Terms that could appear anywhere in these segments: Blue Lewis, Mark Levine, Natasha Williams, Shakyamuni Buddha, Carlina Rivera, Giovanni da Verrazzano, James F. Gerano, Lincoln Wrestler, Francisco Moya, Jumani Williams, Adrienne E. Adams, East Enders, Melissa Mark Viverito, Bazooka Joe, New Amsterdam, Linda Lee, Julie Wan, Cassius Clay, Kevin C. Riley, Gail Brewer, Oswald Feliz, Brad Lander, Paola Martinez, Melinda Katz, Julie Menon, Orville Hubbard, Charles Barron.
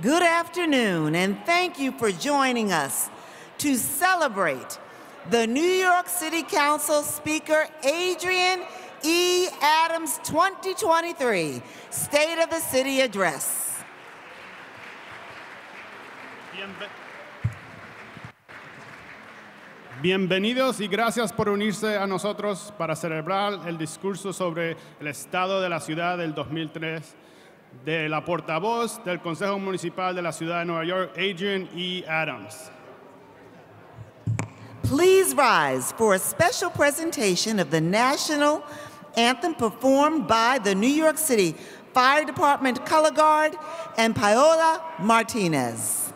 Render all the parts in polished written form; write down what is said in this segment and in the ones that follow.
Good afternoon, and thank you for joining us to celebrate the New York City Council Speaker Adrienne E. Adams 2023 State of the City Address. Bienvenidos y gracias por unirse a nosotros para celebrar el discurso sobre el estado de la ciudad del 2003 de la portavoz del Consejo Municipal de la Ciudad de Nueva York, Adrienne E. Adams. Please rise for a special presentation of the national anthem performed by the New York City Fire Department Color Guard and Paola Martinez.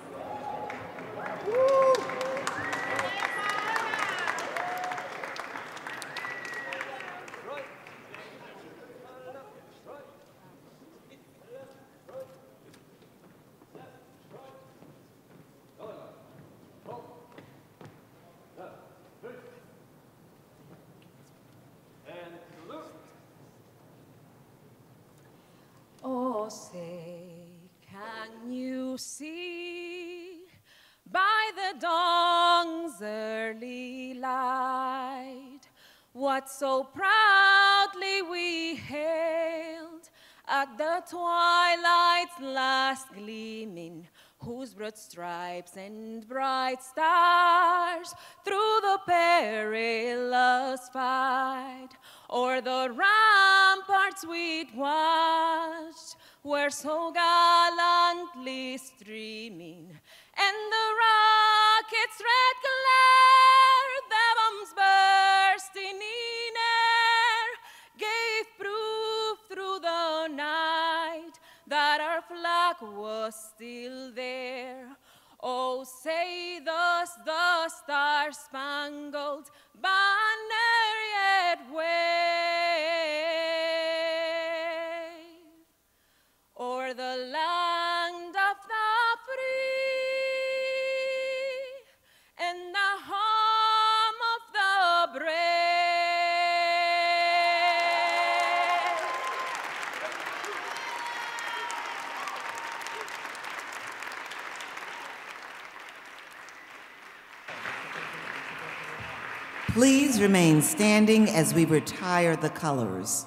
So proudly we hailed at the twilight's last gleaming, whose broad stripes and bright stars through the perilous fight, o'er the ramparts we'd watched, were so gallantly streaming, and the rocket's red glare, the bombs bursting in air, gave proof through the night that our flag was still there. Oh, say thus the star-spangled banner yet wave o'er the land of the free and the home of the brave. Please remain standing as we retire the colors.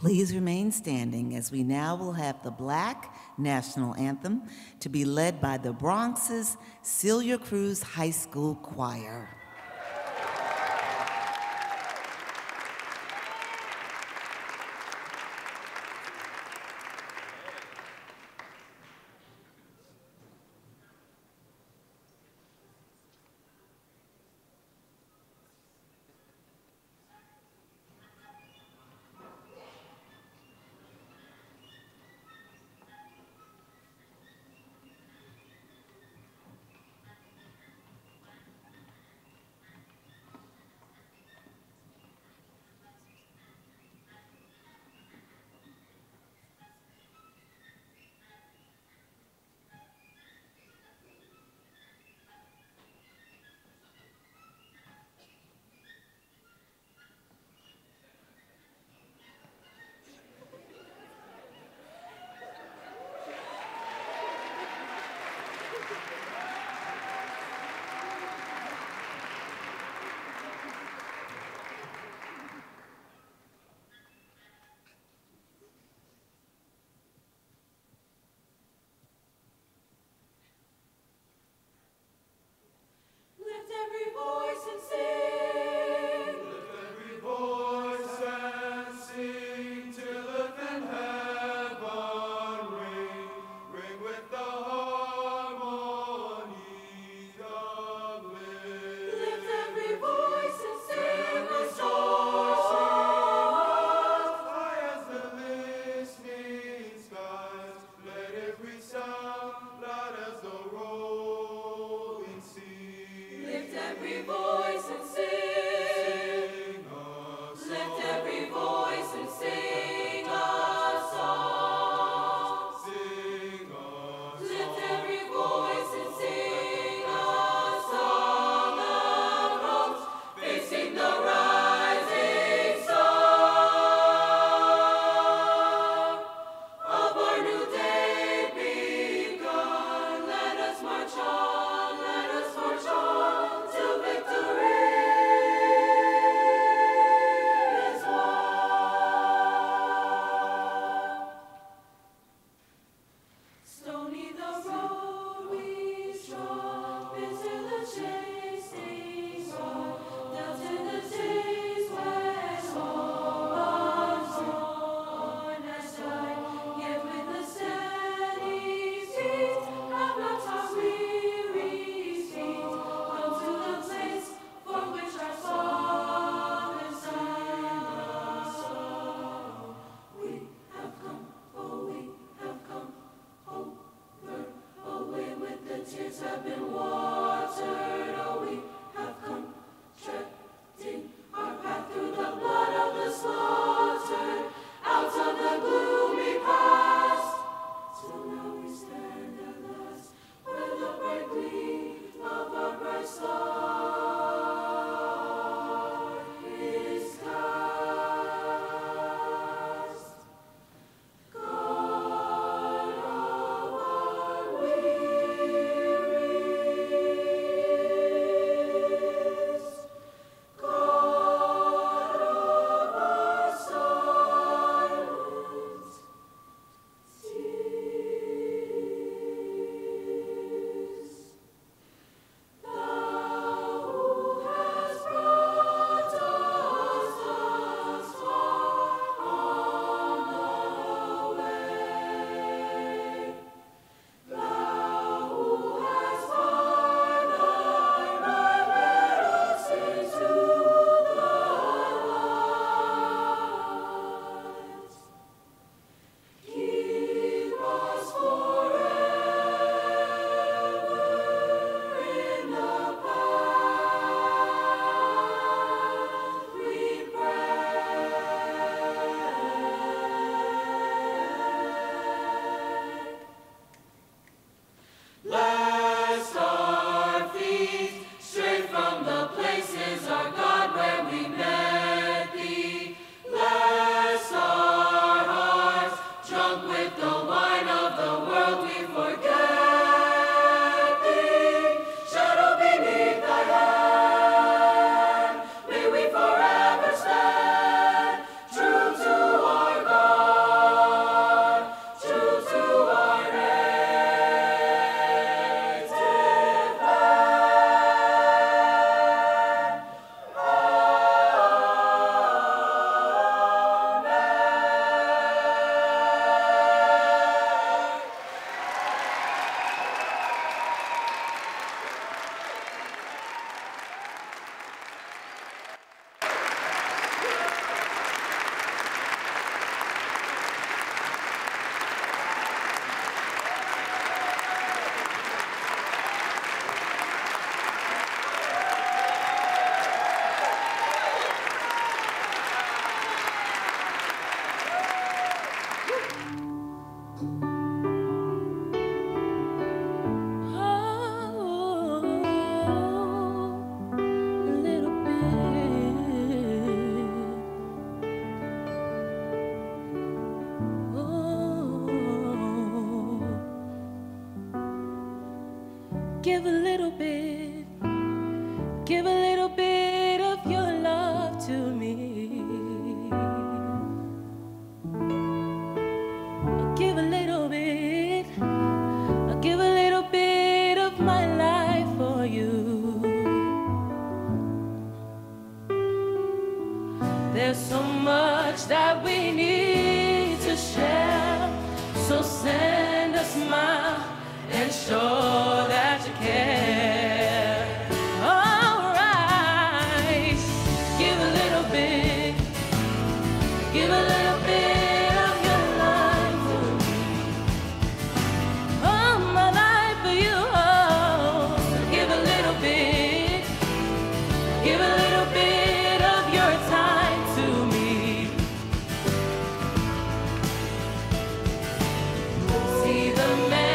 Please remain standing as we now will have the Black National Anthem to be led by the Bronx's Celia Cruz High School Choir. Every voice and sing. Give a little bit, give a little bit of your love to me. Give a little bit, I'll give a little bit of my life for you. There's so much that we need to share, so send a smile and show that you care. All right, give a little bit, give a little bit of your life for me. Oh, my life for you, oh. So give a little bit of your time to me. See the man.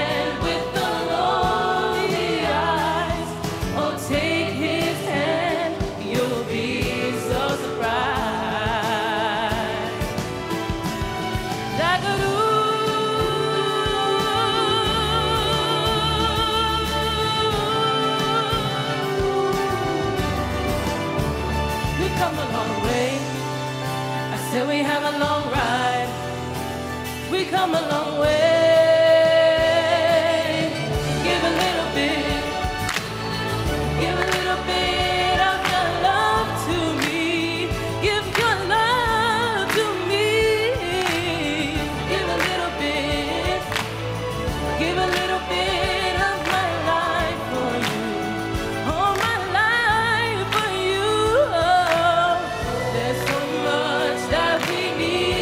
Come a long way. Give a little bit of your love to me. Give your love to me. Give a little bit of my life for you. Oh, my life for you. Oh, there's so much that we need.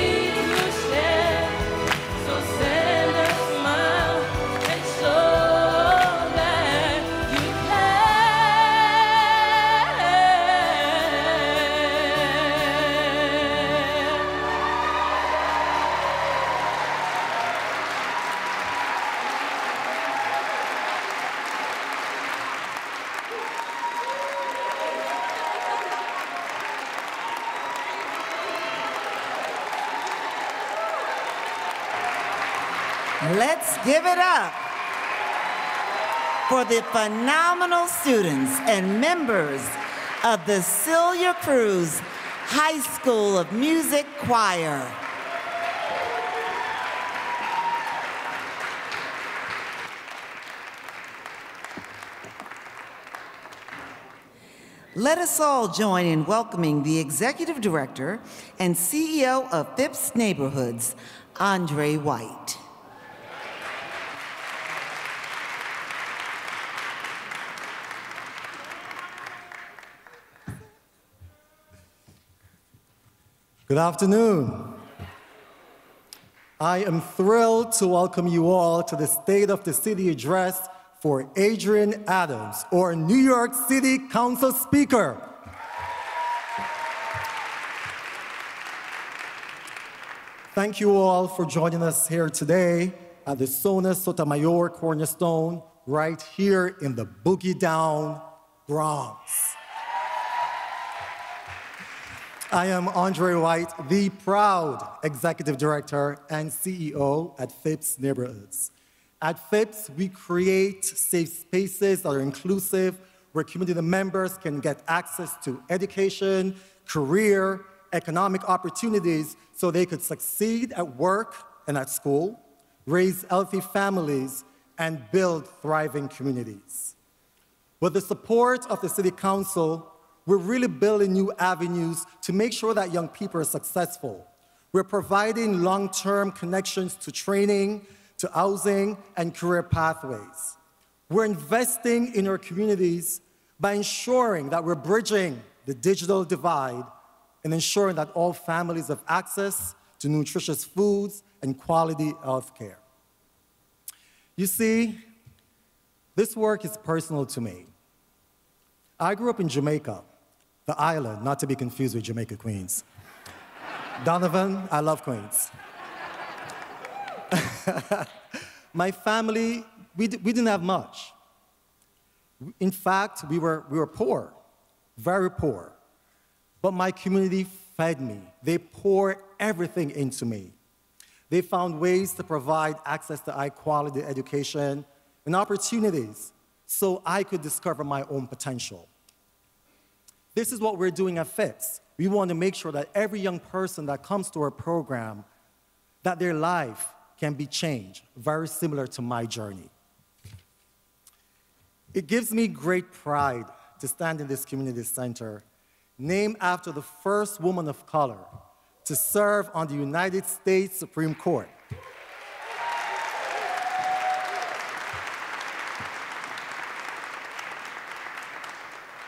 Let's give it up for the phenomenal students and members of the Celia Cruz High School of Music Choir. Let us all join in welcoming the Executive Director and CEO of Phipps Neighborhoods, Andre White. Good afternoon. I am thrilled to welcome you all to the State of the City Address for Adrienne Adams, or New York City Council Speaker. Thank you all for joining us here today at the Sonia Sotomayor Cornerstone, right here in the Boogie Down Bronx. I am Andre White, the proud Executive Director and CEO at Phipps Neighborhoods. At Phipps, we create safe spaces that are inclusive, where community members can get access to education, career, economic opportunities, so they could succeed at work and at school, raise healthy families, and build thriving communities. With the support of the City Council, we're really building new avenues to make sure that young people are successful. We're providing long-term connections to training, to housing, and career pathways. We're investing in our communities by ensuring that we're bridging the digital divide and ensuring that all families have access to nutritious foods and quality health care. You see, this work is personal to me. I grew up in Jamaica. The island, not to be confused with Jamaica, Queens. Donovan, I love Queens. My family, we didn't have much. In fact, we were poor, very poor. But my community fed me. They poured everything into me. They found ways to provide access to high-quality education and opportunities so I could discover my own potential. This is what we're doing at Phipps. We want to make sure that every young person that comes to our program, that their life can be changed, very similar to my journey. It gives me great pride to stand in this community center, named after the first woman of color to serve on the United States Supreme Court.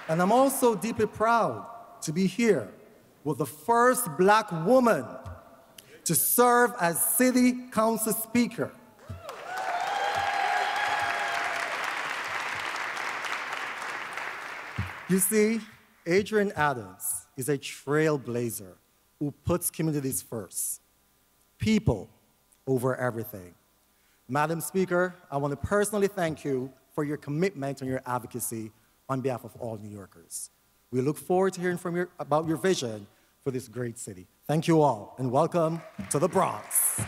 And I'm also deeply proud to be here with the first black woman to serve as City Council Speaker. You see, Adrienne Adams is a trailblazer who puts communities first, people over everything. Madam Speaker, I want to personally thank you for your commitment and your advocacy on behalf of all New Yorkers. We look forward to hearing about your vision for this great city. Thank you all, and welcome to the Bronx.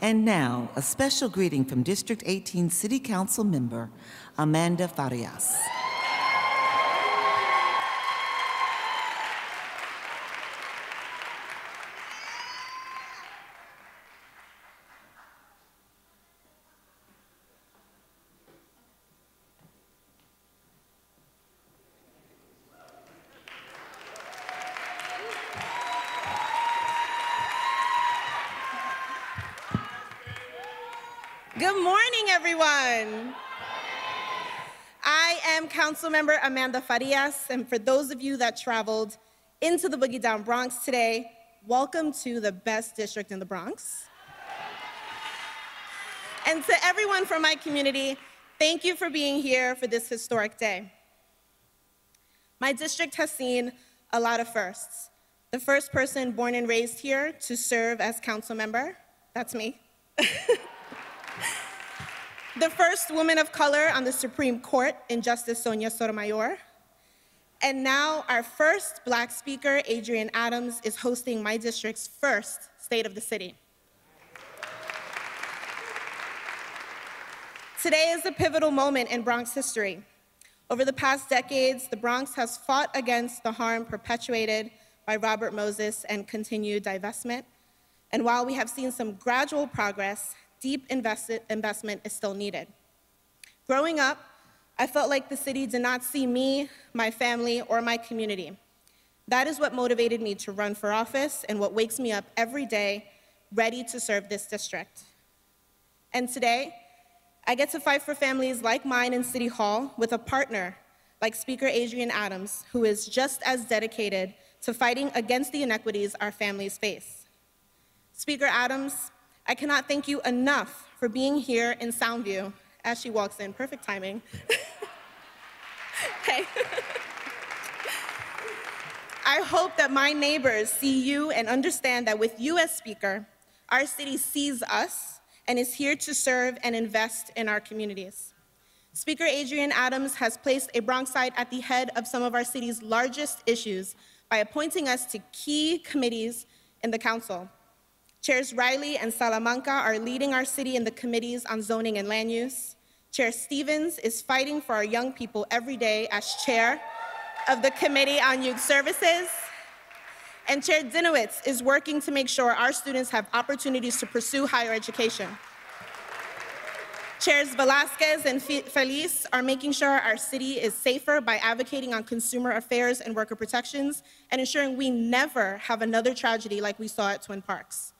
And now, a special greeting from District 18 City Council member, Amanda Farias. Councilmember Amanda Farias, and for those of you that traveled into the Boogie Down Bronx today, welcome to the best district in the Bronx. And to everyone from my community, thank you for being here for this historic day. My district has seen a lot of firsts. The first person born and raised here to serve as council member, that's me. The first woman of color on the Supreme Court, Justice Sonia Sotomayor. And now our first black speaker, Adrienne Adams, is hosting my district's first State of the City. Today is a pivotal moment in Bronx history. Over the past decades, the Bronx has fought against the harm perpetuated by Robert Moses and continued divestment. And while we have seen some gradual progress, deep investment is still needed. Growing up, I felt like the city did not see me, my family, or my community. That is what motivated me to run for office and what wakes me up every day, ready to serve this district. And today, I get to fight for families like mine in City Hall with a partner like Speaker Adrienne Adams, who is just as dedicated to fighting against the inequities our families face. Speaker Adams, I cannot thank you enough for being here in Soundview as she walks in. Perfect timing. Hey. I hope that my neighbors see you and understand that with you as speaker, our city sees us and is here to serve and invest in our communities. Speaker Adrienne Adams has placed a Bronxite at the head of some of our city's largest issues by appointing us to key committees in the council. Chairs Riley and Salamanca are leading our city in the committees on zoning and land use. Chair Stevens is fighting for our young people every day as chair of the Committee on Youth Services. And Chair Dinowitz is working to make sure our students have opportunities to pursue higher education. Chairs Velázquez and Feliz are making sure our city is safer by advocating on consumer affairs and worker protections and ensuring we never have another tragedy like we saw at Twin Parks.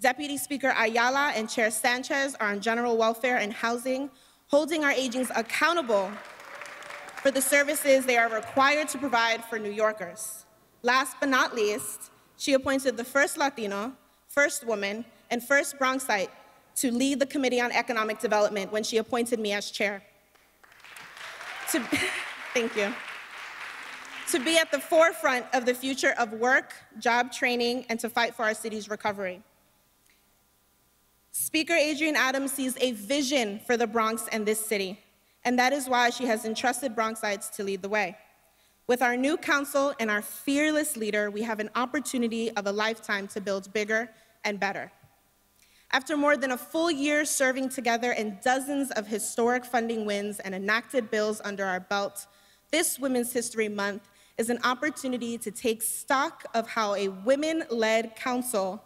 Deputy Speaker Ayala and Chair Sanchez are on general welfare and housing, holding our agents accountable for the services they are required to provide for New Yorkers. Last but not least, she appointed the first Latino, first woman, and first Bronxite to lead the Committee on Economic Development when she appointed me as chair. Thank you. To be at the forefront of the future of work, job training, and to fight for our city's recovery. Speaker Adrienne Adams sees a vision for the Bronx and this city, and that is why she has entrusted Bronxites to lead the way. With our new council and our fearless leader, we have an opportunity of a lifetime to build bigger and better. After more than a full year serving together and dozens of historic funding wins and enacted bills under our belt, this Women's History Month is an opportunity to take stock of how a women-led council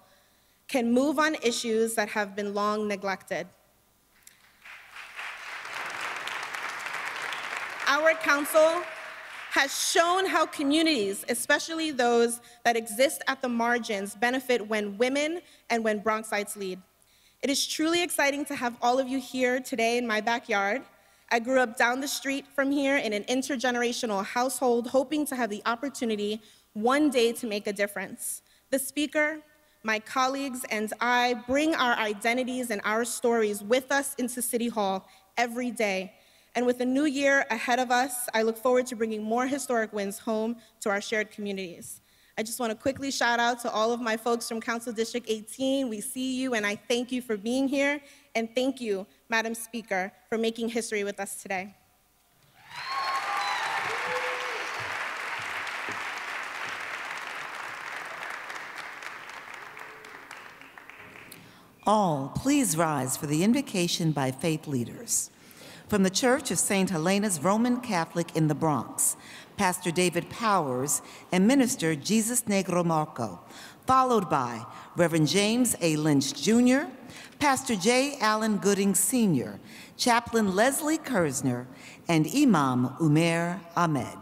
can move on issues that have been long neglected. Our council has shown how communities, especially those that exist at the margins, benefit when women and when Bronxites lead. It is truly exciting to have all of you here today in my backyard. I grew up down the street from here in an intergenerational household, hoping to have the opportunity one day to make a difference. The speaker, my colleagues, and I bring our identities and our stories with us into City Hall every day. And with a new year ahead of us, I look forward to bringing more historic wins home to our shared communities. I just want to quickly shout out to all of my folks from Council District 18. We see you, and I thank you for being here. And thank you, Madam Speaker, for making history with us today. All, please rise for the invocation by faith leaders. From the Church of St. Helena's Roman Catholic in the Bronx, Pastor David Powers and Minister Jesus Negro Marco, followed by Reverend James A. Lynch, Jr., Pastor J. Allen Gooding, Sr., Chaplain Leslie Kersner, and Imam Umair Ahmed.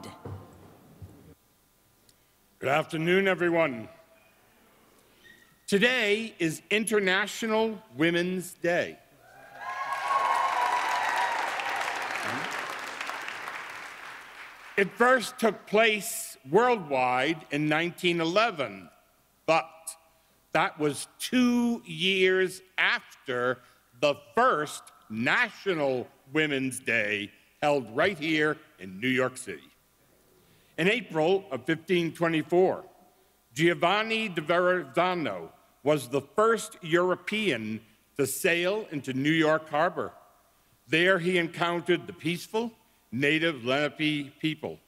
Good afternoon, everyone. Today is International Women's Day. It first took place worldwide in 1911, but that was 2 years after the first National Women's Day held right here in New York City. In April of 1524, Giovanni da Verrazzano was the first European to sail into New York Harbor. There he encountered the peaceful native Lenape people.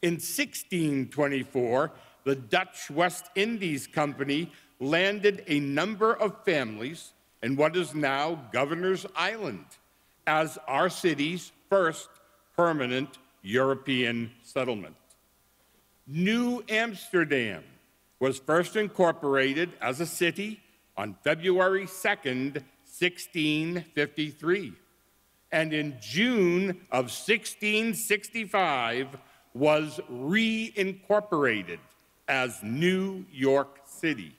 In 1624, the Dutch West Indies Company landed a number of families in what is now Governor's Island as our city's first permanent European settlement. New Amsterdam was first incorporated as a city on February 2nd, 1653. And in June of 1665 was reincorporated as New York City.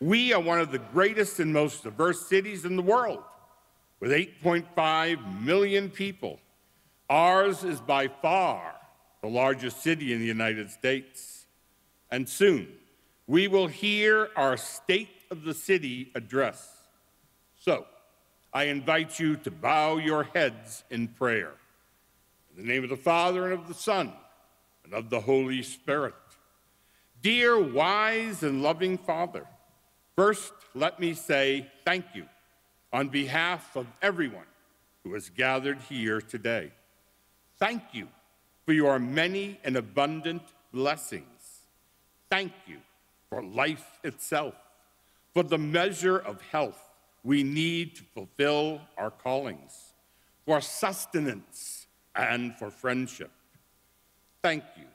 We are one of the greatest and most diverse cities in the world, with 8.5 million people. Ours is by far the largest city in the United States. And soon, we will hear our State of the City address. So, I invite you to bow your heads in prayer. In the name of the Father, and of the Son, and of the Holy Spirit. Dear wise and loving Father, first let me say thank you on behalf of everyone who has gathered here today. Thank you for your many and abundant blessings. Thank you for life itself, for the measure of health we need to fulfill our callings, for sustenance and for friendship. Thank you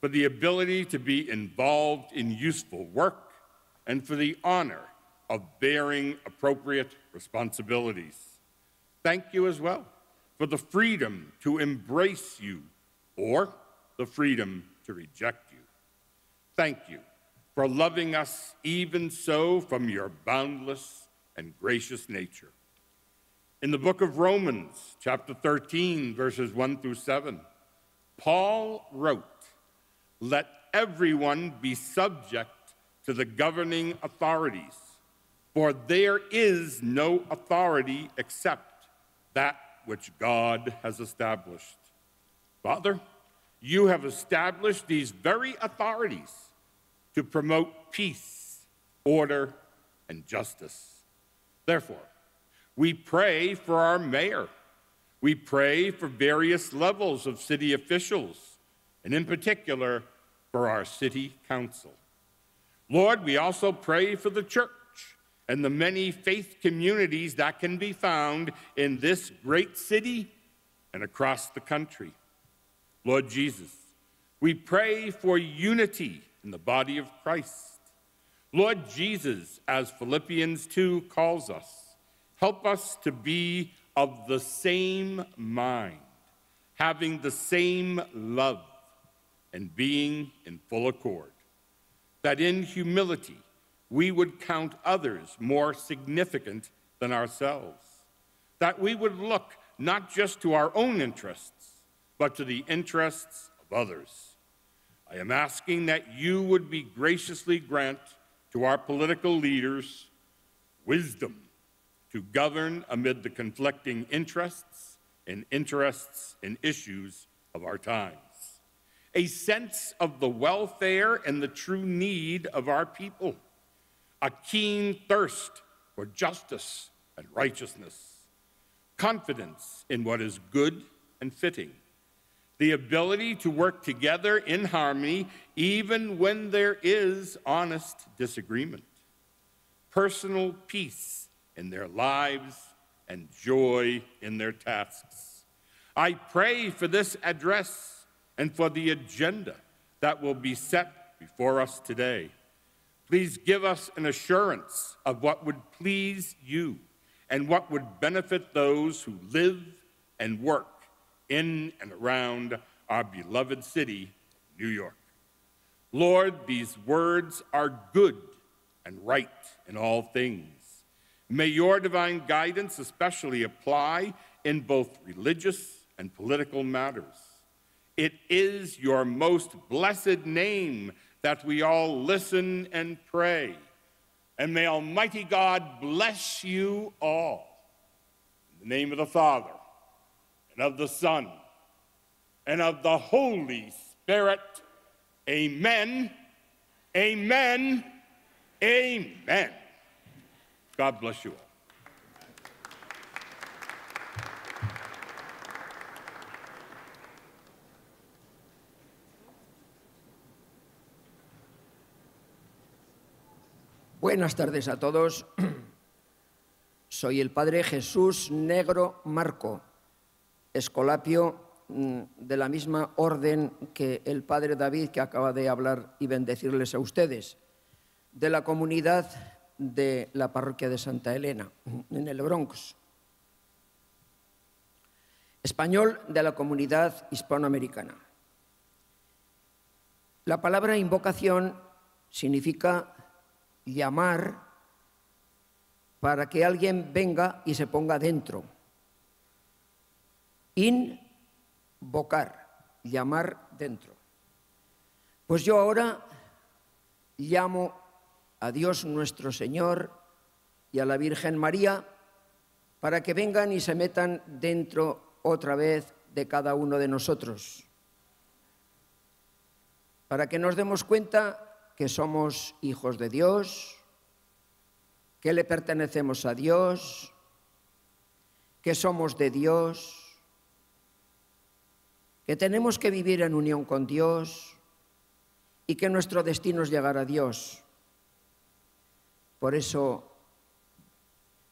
for the ability to be involved in useful work and for the honor of bearing appropriate responsibilities. Thank you as well for the freedom to embrace you or the freedom to reject you. Thank you for loving us even so from your boundless and gracious nature. In the book of Romans, chapter 13, verses 1 through 7, Paul wrote, "Let everyone be subject to the governing authorities, for there is no authority except that which God has established." Father, you have established these very authorities to promote peace, order, and justice. Therefore, we pray for our mayor. We pray for various levels of city officials, and in particular, for our city council. Lord, we also pray for the church and the many faith communities that can be found in this great city and across the country. Lord Jesus, we pray for unity in the body of Christ. Lord Jesus, as Philippians 2 calls us, help us to be of the same mind, having the same love, and being in full accord, that in humility we would count others more significant than ourselves, that we would look not just to our own interests, but to the interests of others. I am asking that you would be graciously grant to our political leaders wisdom to govern amid the conflicting interests and issues of our times, a sense of the welfare and the true need of our people, a keen thirst for justice and righteousness, confidence in what is good and fitting, the ability to work together in harmony even when there is honest disagreement, personal peace in their lives and joy in their tasks. I pray for this address and for the agenda that will be set before us today. Please give us an assurance of what would please you and what would benefit those who live and work in and around our beloved city, New York. Lord, these words are good and right in all things. May your divine guidance especially apply in both religious and political matters. It is your most blessed name that we all listen and pray. And may Almighty God bless you all. In the name of the Father, and of the Son, and of the Holy Spirit, amen, amen, amen. God bless you all. Buenas tardes a todos. Soy el padre Jesús Negro Marco, escolapio de la misma orden que el padre David, que acaba de hablar y bendecirles a ustedes, de la comunidad de la parroquia de Santa Elena, en el Bronx. Español de la comunidad hispanoamericana. La palabra invocación significa llamar para que alguien venga y se ponga dentro. Invocar, llamar dentro. Pues yo ahora llamo a Dios nuestro Señor y a la Virgen María para que vengan y se metan dentro otra vez de cada uno de nosotros, para que nos demos cuenta que somos hijos de Dios, que le pertenecemos a Dios, que somos de Dios, que tenemos que vivir en unión con Dios y que nuestro destino es llegar a Dios. Por eso,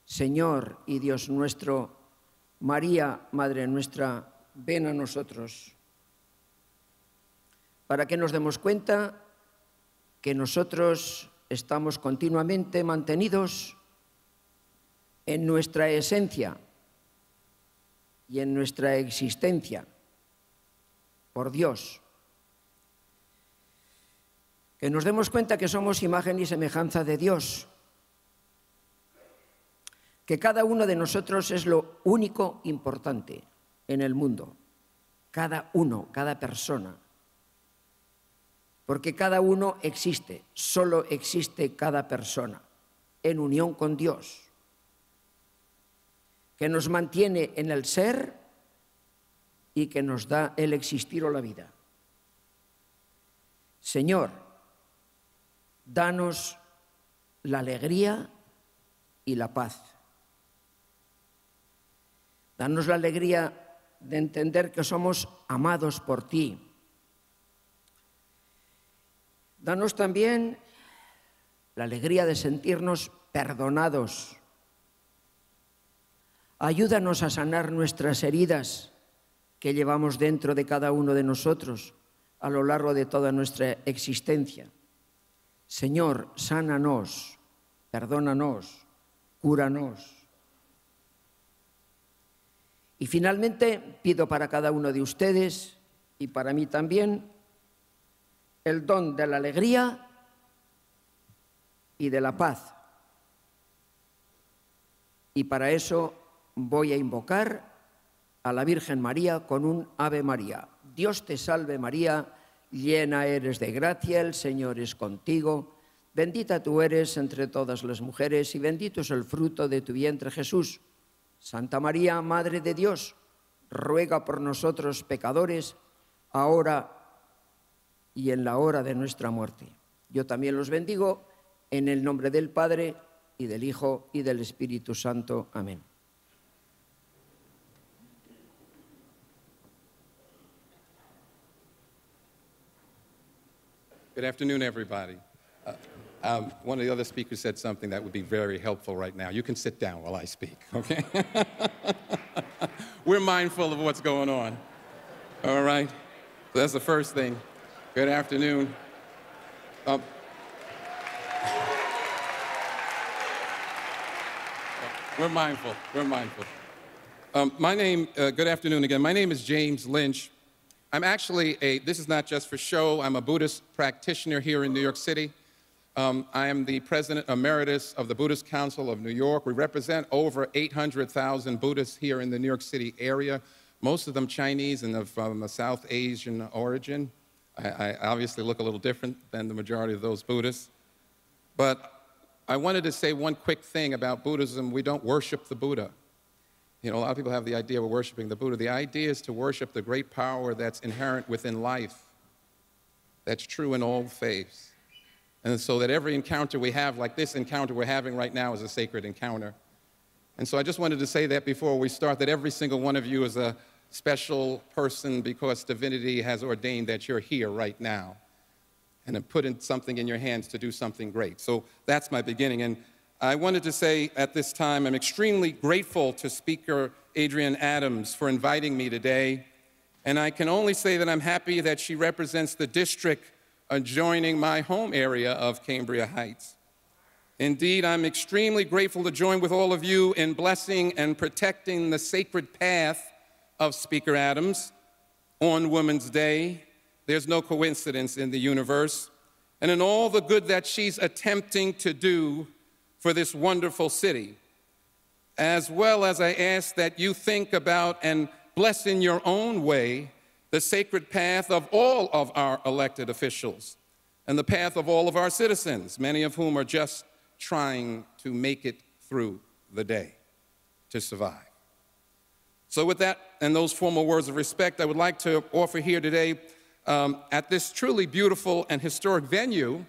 Señor y Dios nuestro, María, Madre nuestra, ven a nosotros, para que nos demos cuenta que nosotros estamos continuamente mantenidos en nuestra esencia y en nuestra existencia por Dios. Que nos demos cuenta que somos imagen y semejanza de Dios, que cada uno de nosotros es lo único importante en el mundo, cada uno, cada persona. Porque cada uno existe, solo existe cada persona, en unión con Dios, que nos mantiene en el ser y que nos da el existir o la vida. Señor, danos la alegría y la paz. Danos la alegría de entender que somos amados por ti. Danos también la alegría de sentirnos perdonados. Ayúdanos a sanar nuestras heridas que llevamos dentro de cada uno de nosotros a lo largo de toda nuestra existencia. Señor, sánanos, perdónanos, cúranos. Y finalmente pido para cada uno de ustedes y para mí también el don de la alegría y de la paz. Y para eso voy a invocar a la Virgen María con un Ave María. Dios te salve María, llena eres de gracia, el Señor es contigo. Bendita tú eres entre todas las mujeres y bendito es el fruto de tu vientre Jesús. Santa María, Madre de Dios, ruega por nosotros pecadores, ahora y en la hora de nuestra muerte. Yo también los bendigo en el nombre del Padre, y del Hijo, y del Espíritu Santo. Amén. Good afternoon, everybody. One of the other speakers said something that would be very helpful right now. You can sit down while I speak, okay? We're mindful of what's going on, all right? So that's the first thing. Good afternoon. We're mindful. Good afternoon again. My name is James Lynch. I'm actually this is not just for show, I'm a Buddhist practitioner here in New York City. I am the president emeritus of the Buddhist Council of New York. We represent over 800,000 Buddhists here in the New York City area, most of them Chinese and of South Asian origin. I obviously look a little different than the majority of those Buddhists. But I wanted to say one quick thing about Buddhism. We don't worship the Buddha. You know, a lot of people have the idea of worshiping the Buddha. The idea is to worship the great power that's inherent within life. That's true in all faiths. And so that every encounter we have, like this encounter we're having right now, is a sacred encounter. And so I just wanted to say that before we start, that every single one of you is a special person because divinity has ordained that you're here right now and put in something in your hands to do something great. So that's my beginning. And I wanted to say at this time, I'm extremely grateful to Speaker Adrienne Adams for inviting me today. And I can only say that I'm happy that she represents the district adjoining my home area of Cambria Heights. Indeed, I'm extremely grateful to join with all of you in blessing and protecting the sacred path of Speaker Adams on Women's Day. There's no coincidence in the universe, and in all the good that she's attempting to do for this wonderful city, as well as I ask that you think about and bless in your own way the sacred path of all of our elected officials and the path of all of our citizens, many of whom are just trying to make it through the day to survive. So with that and those formal words of respect, I would like to offer here today at this truly beautiful and historic venue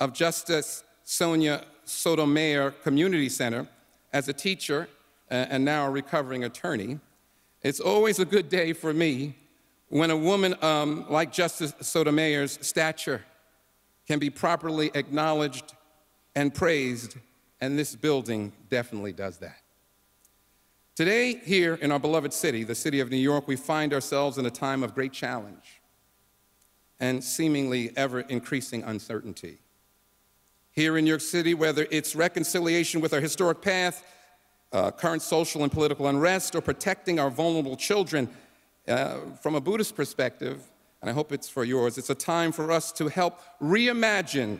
of Justice Sonia Sotomayor Community Center as a teacher and now a recovering attorney. It's always a good day for me when a woman like Justice Sotomayor's stature can be properly acknowledged and praised, and this building definitely does that. Today, here in our beloved city, the city of New York, we find ourselves in a time of great challenge and seemingly ever-increasing uncertainty. Here in New York City, whether it's reconciliation with our historic path, current social and political unrest, or protecting our vulnerable children, from a Buddhist perspective, and I hope it's for yours, it's a time for us to help reimagine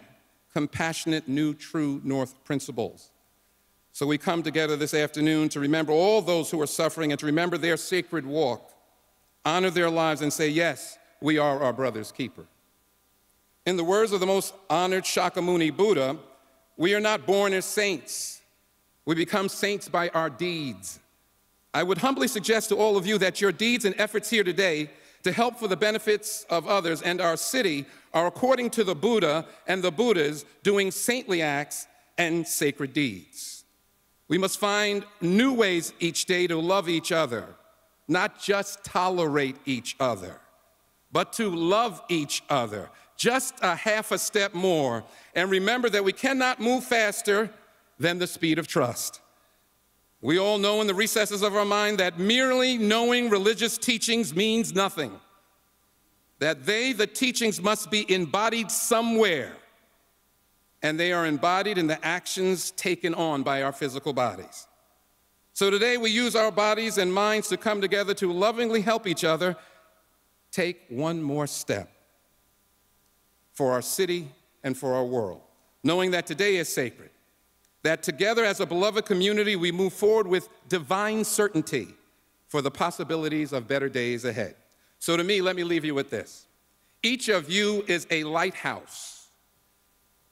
compassionate, new, true North principles. So we come together this afternoon to remember all those who are suffering and to remember their sacred walk, honor their lives, and say, yes, we are our brother's keeper. In the words of the most honored Shakyamuni Buddha, we are not born as saints. We become saints by our deeds. I would humbly suggest to all of you that your deeds and efforts here today to help for the benefits of others and our city are according to the Buddha and the Buddhas doing saintly acts and sacred deeds. We must find new ways each day to love each other, not just tolerate each other, but to love each other just a half a step more, and remember that we cannot move faster than the speed of trust. We all know in the recesses of our mind that merely knowing religious teachings means nothing, that the teachings must be embodied somewhere, and they are embodied in the actions taken on by our physical bodies. So today we use our bodies and minds to come together to lovingly help each other take one more step for our city and for our world, knowing that today is sacred, that together as a beloved community we move forward with divine certainty for the possibilities of better days ahead. So to me, let me leave you with this. Each of you is a lighthouse,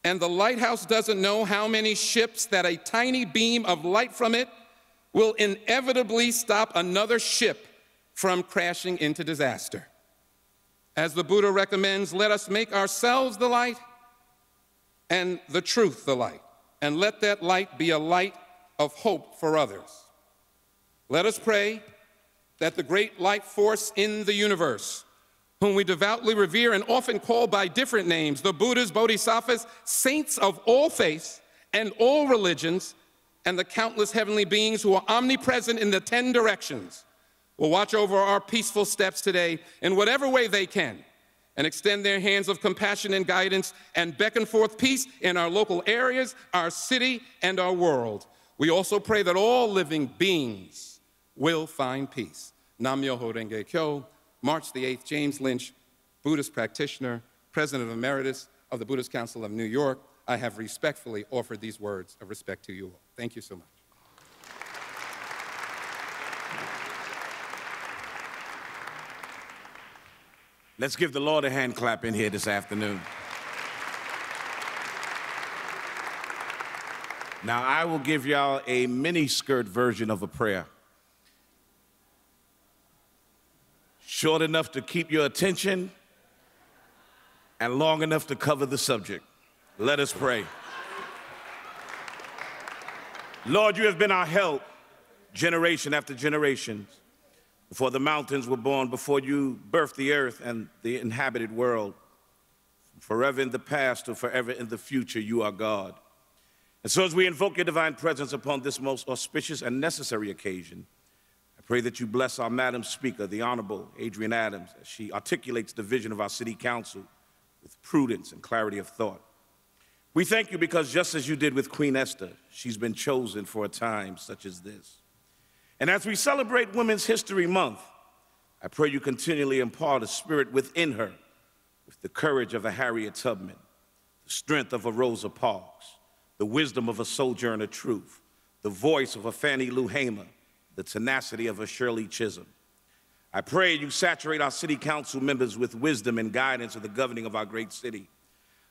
and the lighthouse doesn't know how many ships that a tiny beam of light from it will inevitably stop another ship from crashing into disaster. As the Buddha recommends, let us make ourselves the light and the truth the light, and let that light be a light of hope for others. Let us pray that the great light force in the universe, whom we devoutly revere and often call by different names, the Buddhas, Bodhisattvas, saints of all faiths and all religions, and the countless heavenly beings who are omnipresent in the 10 directions, will watch over our peaceful steps today in whatever way they can, and extend their hands of compassion and guidance and beckon forth peace in our local areas, our city, and our world. We also pray that all living beings will find peace. Nam-myoho Renge Kyo, March the 8th, James Lynch, Buddhist practitioner, President Emeritus of the Buddhist Council of New York, I have respectfully offered these words of respect to you all. Thank you so much. Let's give the Lord a hand clap in here this afternoon. Now, I will give y'all a mini-skirt version of a prayer, short enough to keep your attention and long enough to cover the subject. Let us pray. Lord, you have been our help generation after generation. Before the mountains were born, before you birthed the earth and the inhabited world, forever in the past to forever in the future, you are God. And so as we invoke your divine presence upon this most auspicious and necessary occasion, I pray that you bless our Madam Speaker, the Honorable Adrienne Adams, as she articulates the vision of our city council with prudence and clarity of thought. We thank you because just as you did with Queen Esther, she's been chosen for a time such as this. And as we celebrate Women's History Month, I pray you continually impart a spirit within her with the courage of a Harriet Tubman, the strength of a Rosa Parks, the wisdom of a Sojourner Truth, the voice of a Fannie Lou Hamer, the tenacity of a Shirley Chisholm. I pray you saturate our city council members with wisdom and guidance of the governing of our great city.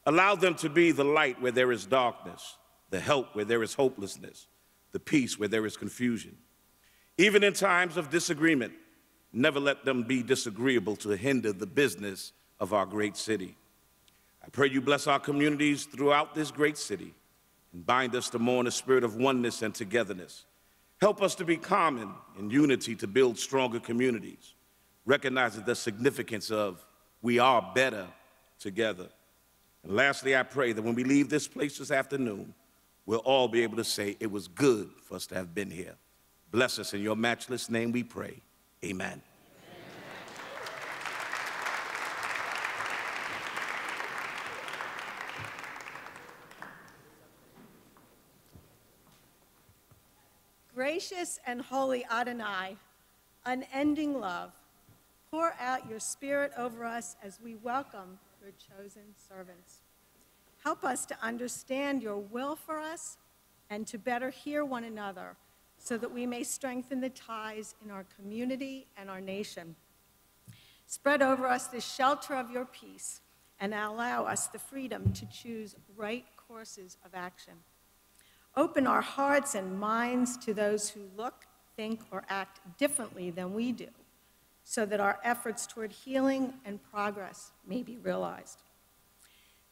Allow them to be the light where there is darkness, the help where there is hopelessness, the peace where there is confusion. Even in times of disagreement, never let them be disagreeable to hinder the business of our great city. I pray you bless our communities throughout this great city and bind us to more in a spirit of oneness and togetherness. Help us to be common in unity to build stronger communities, recognizing the significance of we are better together. And lastly, I pray that when we leave this place this afternoon, we'll all be able to say it was good for us to have been here. Bless us in your matchless name we pray. Amen. Amen. Gracious and holy Adonai, unending love, pour out your spirit over us as we welcome your chosen servants. Help us to understand your will for us and to better hear one another so that we may strengthen the ties in our community and our nation. Spread over us the shelter of your peace and allow us the freedom to choose right courses of action. Open our hearts and minds to those who look, think, or act differently than we do, so that our efforts toward healing and progress may be realized.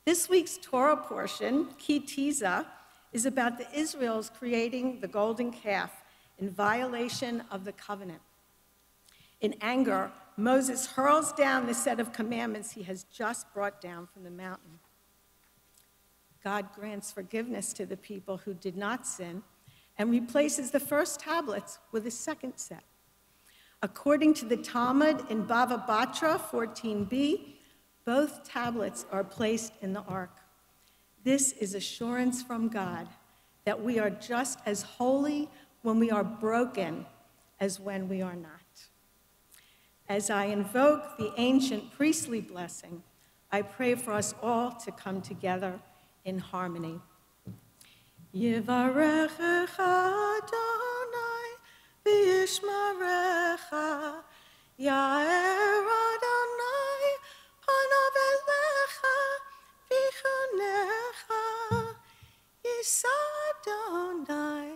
This week's Torah portion, Ki Tiza, is about the Israelites creating the golden calf in violation of the covenant. In anger, Moses hurls down the set of commandments he has just brought down from the mountain. God grants forgiveness to the people who did not sin, and replaces the first tablets with a second set. According to the Talmud in Bava Batra 14b, both tablets are placed in the ark. This is assurance from God that we are just as holy when we are broken as when we are not. As I invoke the ancient priestly blessing, I pray for us all to come together in harmony. V'yishmarecha, Ya'er Adonai, panav elecha, v'chunecha, Yisa Adonai,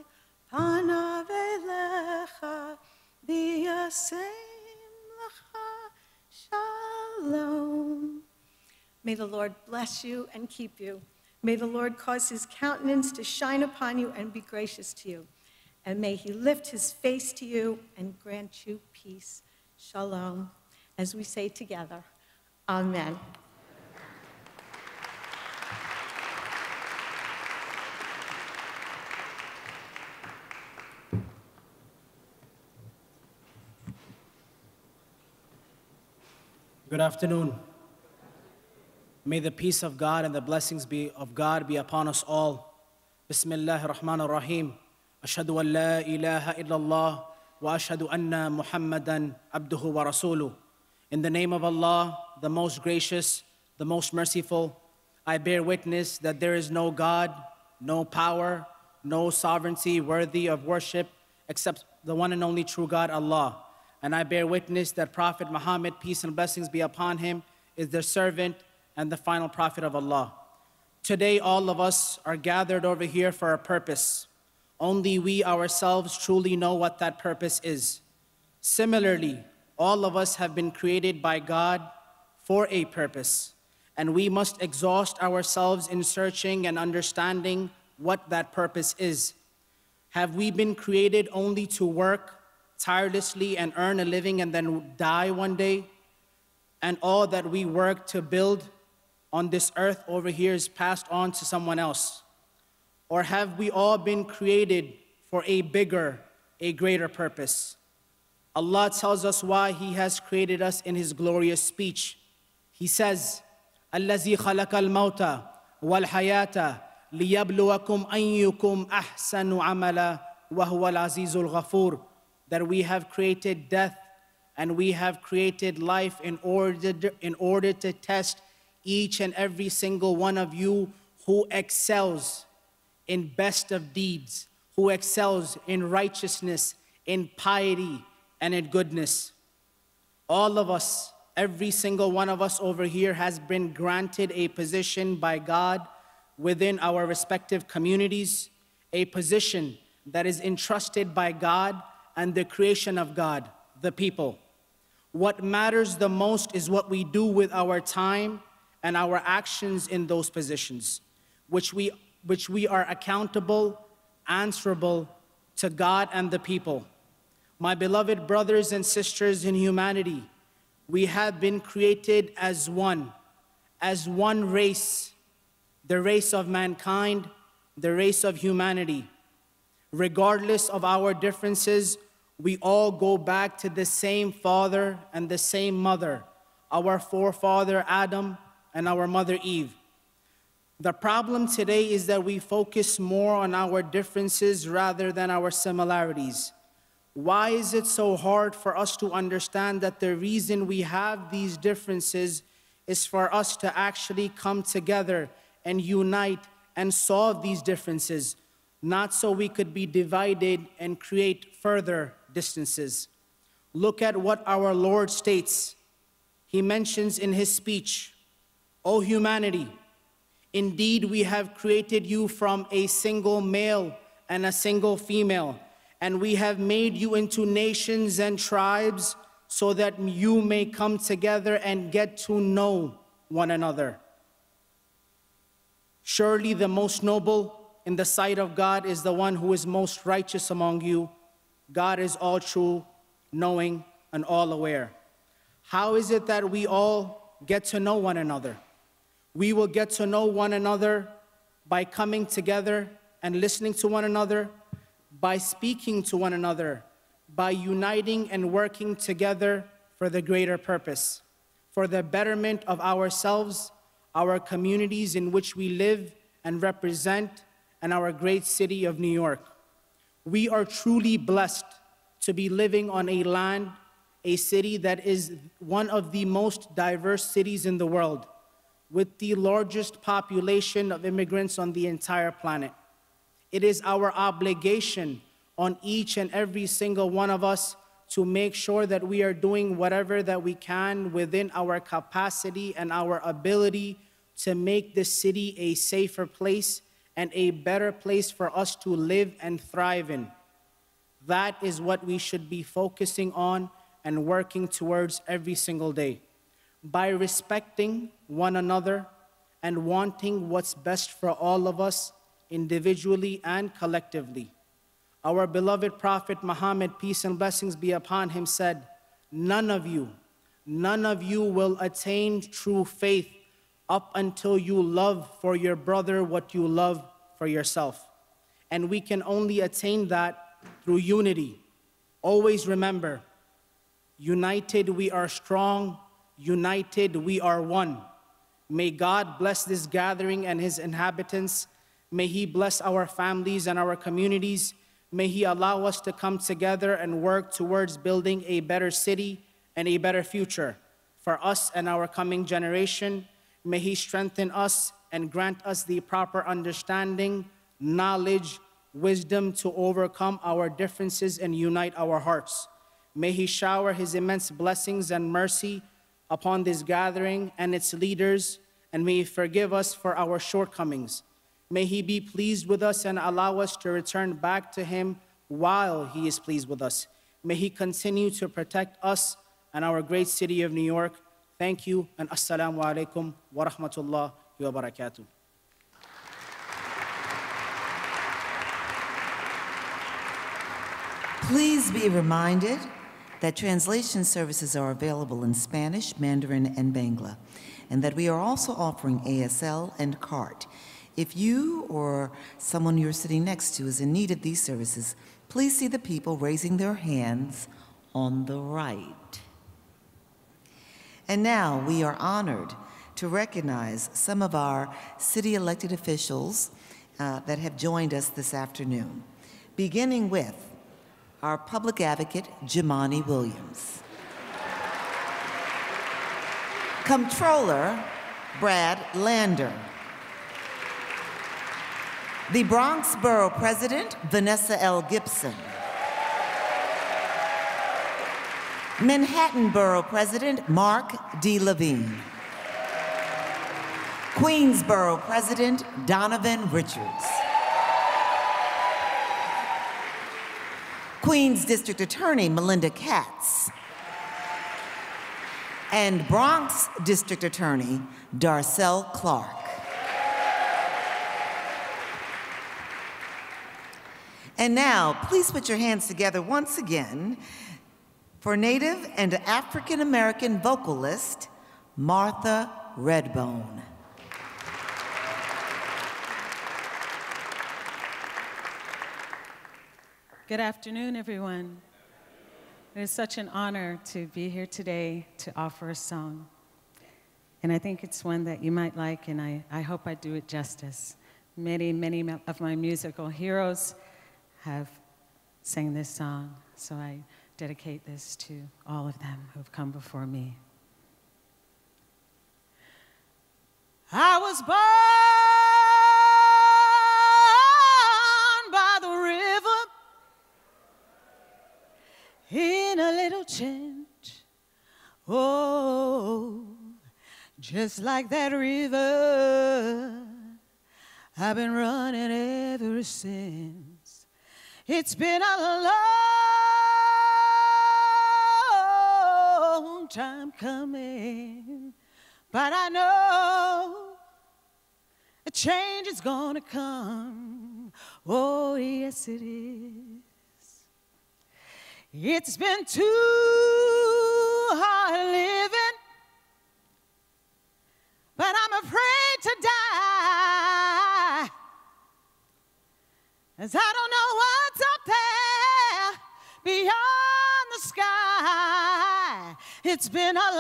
panav elecha, v'yasem lecha, shalom. May the Lord bless you and keep you. May the Lord cause his countenance to shine upon you and be gracious to you. And may he lift his face to you and grant you peace. Shalom. As we say together, amen. Good afternoon. May the peace of God and the blessings of God be upon us all. Bismillahir Rahmanir Rahim. أشهد أن لا إله إلا الله وأشهد أن محمدًا عبده ورسوله. In the name of Allah, the most gracious, the most merciful, I bear witness that there is no God, no power, no sovereignty worthy of worship except the one and only true God, Allah. And I bear witness that Prophet Muhammad, peace and blessings be upon him, is the servant and the final prophet of Allah. Today, all of us are gathered over here for a purpose. Only we ourselves truly know what that purpose is. Similarly, all of us have been created by God for a purpose, and we must exhaust ourselves in searching and understanding what that purpose is. Have we been created only to work tirelessly and earn a living and then die one day? And all that we work to build on this earth over here is passed on to someone else? Or have we all been created for a bigger, a greater purpose? Allah tells us why He has created us in His glorious speech. He says, "Allazi khalaqal mauta wal hayata liyabluwakum ayyukum ahsanu amala wa huwal azizul ghafur." That we have created death and we have created life in order to test each and every single one of you who excels in best of deeds, who excels in righteousness, in piety, and in goodness. All of us, every single one of us over here has been granted a position by God within our respective communities, a position that is entrusted by God and the creation of God, the people. What matters the most is what we do with our time and our actions in those positions, which we are accountable, answerable to God and the people. My beloved brothers and sisters in humanity, we have been created as one race, the race of mankind, the race of humanity. Regardless of our differences, we all go back to the same father and the same mother, our forefather Adam and our mother Eve. The problem today is that we focus more on our differences rather than our similarities. Why is it so hard for us to understand that the reason we have these differences is for us to actually come together and unite and solve these differences, not so we could be divided and create further distances? Look at what our Lord states. He mentions in his speech, "O humanity, indeed, we have created you from a single male and a single female, and we have made you into nations and tribes so that you may come together and get to know one another." Surely the most noble in the sight of God is the one who is most righteous among you. God is all true, knowing, and all aware. How is it that we all get to know one another? We will get to know one another by coming together and listening to one another, by speaking to one another, by uniting and working together for the greater purpose, for the betterment of ourselves, our communities in which we live and represent, and our great city of New York. We are truly blessed to be living on a land, a city that is one of the most diverse cities in the world, with the largest population of immigrants on the entire planet. It is our obligation on each and every single one of us to make sure that we are doing whatever that we can within our capacity and our ability to make this city a safer place and a better place for us to live and thrive in. That is what we should be focusing on and working towards every single day. By respecting one another and wanting what's best for all of us individually and collectively. Our beloved Prophet Muhammad, peace and blessings be upon him, said, none of you will attain true faith up until you love for your brother what you love for yourself. And we can only attain that through unity. Always remember, united we are strong, united we are one. May God bless this gathering and his inhabitants. May he bless our families and our communities. May he allow us to come together and work towards building a better city and a better future for us and our coming generation. May he strengthen us and grant us the proper understanding, knowledge, wisdom to overcome our differences and unite our hearts. May he shower his immense blessings and mercy upon this gathering and its leaders, and may he forgive us for our shortcomings. May he be pleased with us and allow us to return back to him while he is pleased with us. May he continue to protect us and our great city of New York. Thank you, and assalamu alaikum wa rahmatullahi wa barakatuh. Please be reminded that translation services are available in Spanish, Mandarin, and Bangla, and that we are also offering ASL and CART. If you or someone you're sitting next to is in need of these services, please see the people raising their hands on the right. And now we are honored to recognize some of our city elected officials that have joined us this afternoon, beginning with our public advocate, Jimani Williams, Comptroller Brad Lander, the Bronx Borough President, Vanessa L. Gibson, Manhattan Borough President, Mark D. Levine, Queens Borough President, Donovan Richards, Queens District Attorney, Melinda Katz, and Bronx District Attorney, Darcel Clark. And now, please put your hands together once again for Native and African-American vocalist, Martha Redbone. Good afternoon, everyone. It is such an honor to be here today to offer a song. And I think it's one that you might like, and I hope I do it justice. Many, many of my musical heroes have sang this song, so I dedicate this to all of them who've come before me. I was born by the river in a little tent, oh, just like that river. I've been running ever since. It's been a long time coming, but I know a change is gonna come. Oh, yes, it is. It's been too hard living, but I'm afraid to die. 'Cause I don't know what's up there beyond the sky. It's been a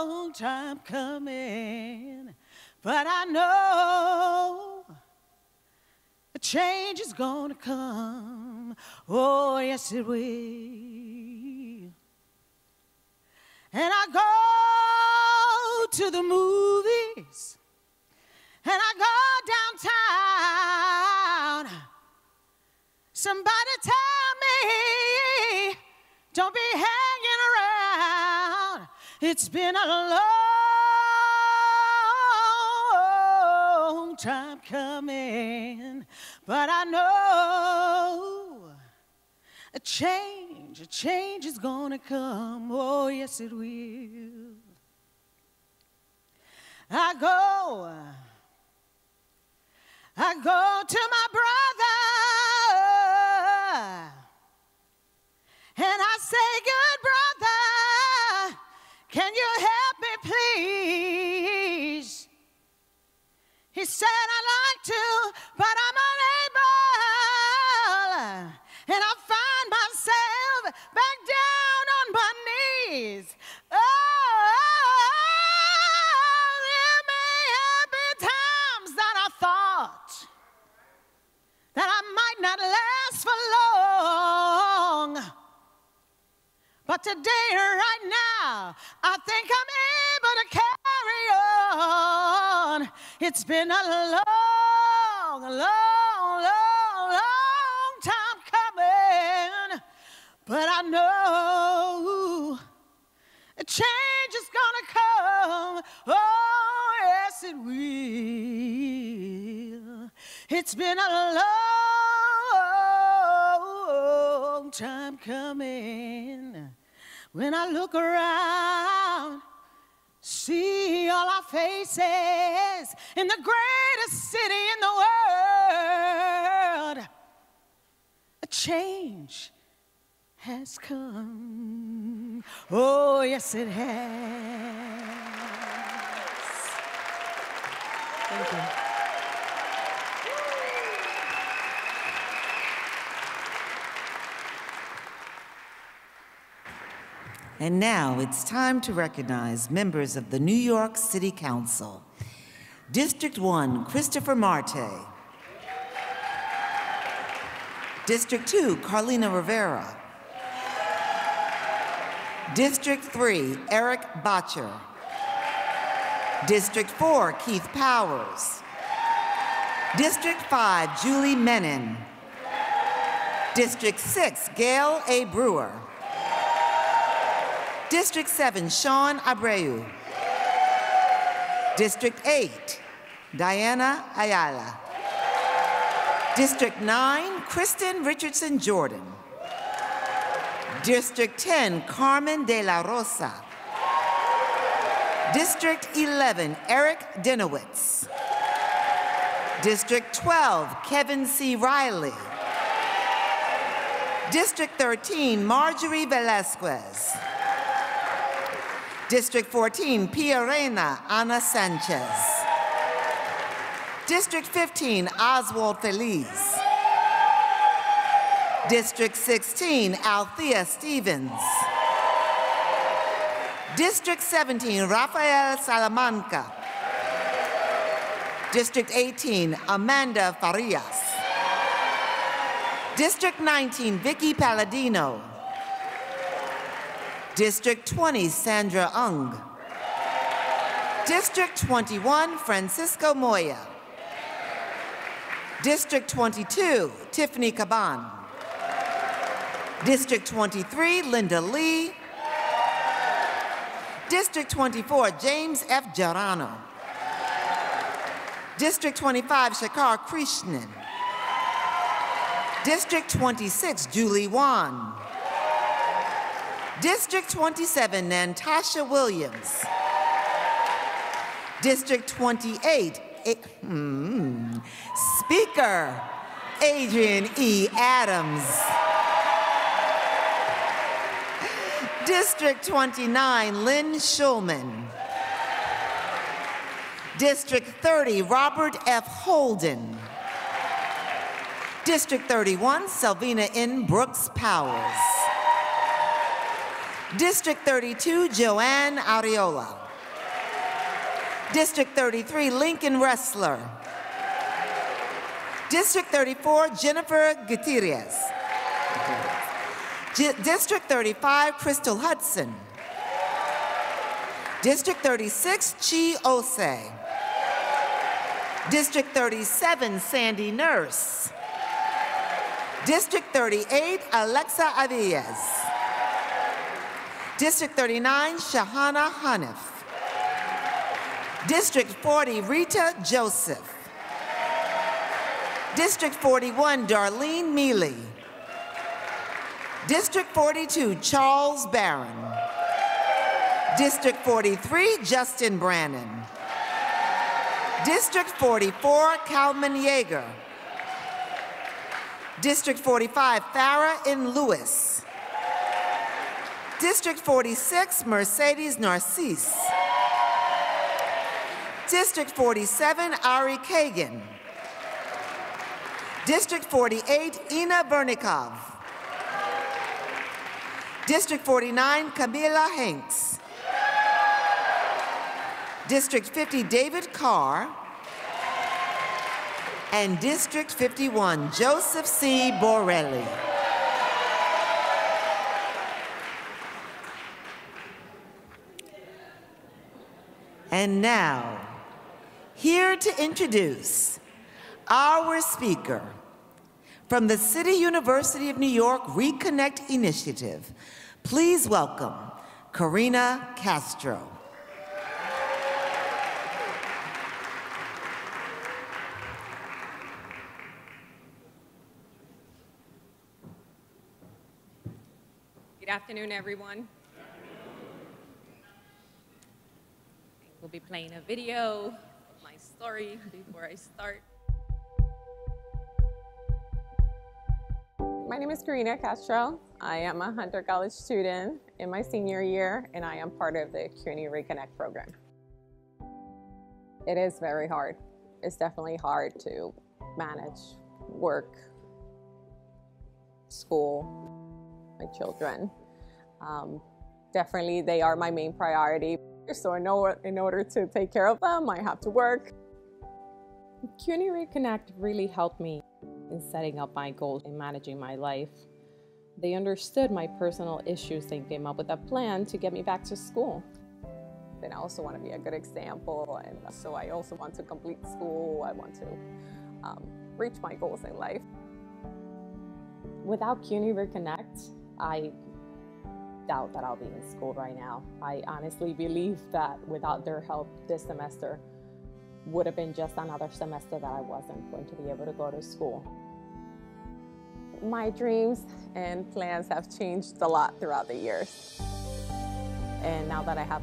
long time coming, but I know a change is gonna come. Oh, yes, it will. And I go to the movies, and I go downtown. Somebody tell me, don't be hanging around. It's been a long time coming, but I know a change is gonna come. Oh, yes, it will. I go to my brother, and I say, good brother, can you help me please? He said, I'd like to, but I'm unable, and I find myself back down on my knees. That I might not last for long, but today, right now, I think I'm able to carry on. It's been a long time coming, but I know a change is gonna come. Oh, yes, it will. It's been a long time coming. When I look around, see all our faces in the greatest city in the world, a change has come. Oh, yes, it has. Thank you. And now it's time to recognize members of the New York City Council. District 1, Christopher Marte. District 2, Carlina Rivera. District 3, Eric Bottcher. District 4, Keith Powers. District 5, Julie Menon. District 6, Gail A. Brewer. District 7, Sean Abreu. District 8, Diana Ayala. District 9, Kristen Richardson Jordan. District 10, Carmen De La Rosa. District 11, Eric Dinowitz. District 12, Kevin C. Riley. District 13, Marjorie Velázquez. District 14, Pierena Ana Sanchez. District 15, Oswald Feliz. District 16, Althea Stevens. District 17, Rafael Salamanca. District 18, Amanda Farias. District 19, Vicky Palladino. District 20, Sandra Ung. District 21, Francisco Moya. District 22, Tiffany Caban. District 23, Linda Lee. District 24, James F. Gerano. District 25, Shekhar Krishnan. District 26, Julie Wan. District 27, Natasha Williams. District 28, Speaker Adrienne E. Adams. District 29, Lynn Schulman. District 30, Robert F. Holden. District 31, Selvena N. Brooks-Powers. District 32, Joanne Areola. District 33, Lincoln Wrestler. District 34, Jennifer Gutierrez. District 35, Crystal Hudson. District 36, Chi Ose. District 37, Sandy Nurse. District 38, Alexa Avilés. District 39, Shahana Hanif. District 40, Rita Joseph. District 41, Darlene Mealy. District 42, Charles Barron. District 43, Justin Brannon. District 44, Kalman Yeager. District 45, Farah N. Lewis. District 46, Mercedes Narcisse. District 47, Ari Kagan. District 48, Ina Vernikov. District 49, Camila Hanks. District 50, David Carr. And District 51, Joseph C. Borelli. And now, here to introduce our speaker from the City University of New York Reconnect Initiative, please welcome Karina Castro. Good afternoon, everyone. We'll be playing a video of my story before I start. My name is Karina Castro. I am a Hunter College student in my senior year, and I am part of the CUNY Reconnect program. It is very hard. It's definitely hard to manage work, school, my children. Definitely, they are my main priority. So in order to take care of them, I have to work. CUNY Reconnect really helped me in setting up my goals and managing my life. They understood my personal issues. They came up with a plan to get me back to school. Then I also want to be a good example, and so I also want to complete school. I want to reach my goals in life. Without CUNY Reconnect, I doubt that I'll be in school right now. I honestly believe that without their help this semester would have been just another semester that I wasn't going to be able to go to school. My dreams and plans have changed a lot throughout the years. And now that I have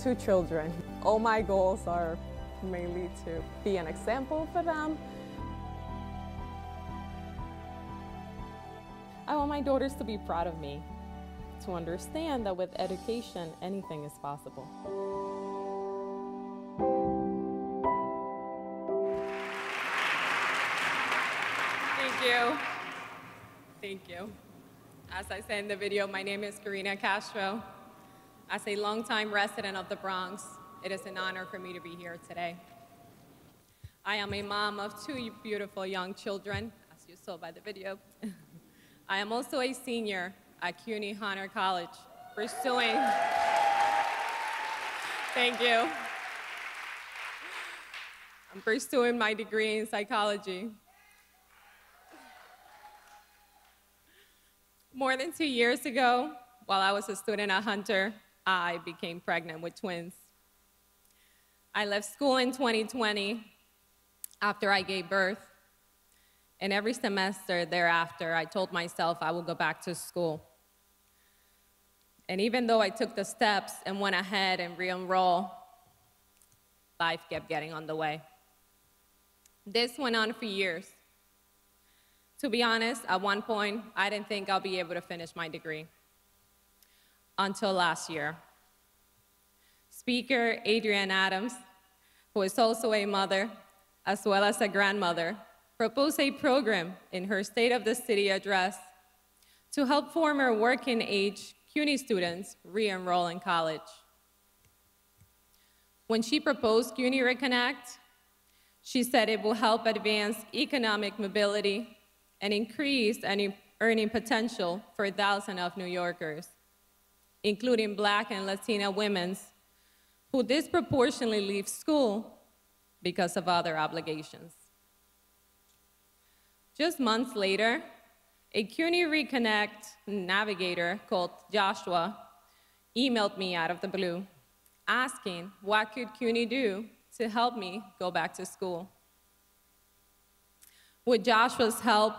two children, all my goals are mainly to be an example for them. I want my daughters to be proud of me, to understand that with education, anything is possible. Thank you. As I said in the video, my name is Karina Castro. As a longtime resident of the Bronx, it is an honor for me to be here today. I am a mom of two beautiful young children, as you saw by the video. I am also a senior at CUNY Hunter College, pursuing, thank you. I'm pursuing my degree in psychology. More than 2 years ago, while I was a student at Hunter, I became pregnant with twins. I left school in 2020 after I gave birth, and every semester thereafter, I told myself I would go back to school. And even though I took the steps and went ahead and re-enroll, life kept getting on the way. This went on for years. To be honest, at one point, I didn't think I'll be able to finish my degree until last year. Speaker Adrienne Adams who is also a mother, as well as a grandmother, proposed a program in her State of the City address to help former working-age CUNY students re-enroll in college. When she proposed CUNY Reconnect, she said it will help advance economic mobility and increase earning potential for thousands of New Yorkers, including Black and Latina women who disproportionately leave school because of other obligations. Just months later, a CUNY Reconnect navigator called Joshua emailed me out of the blue, asking what could CUNY do to help me go back to school. With Joshua's help,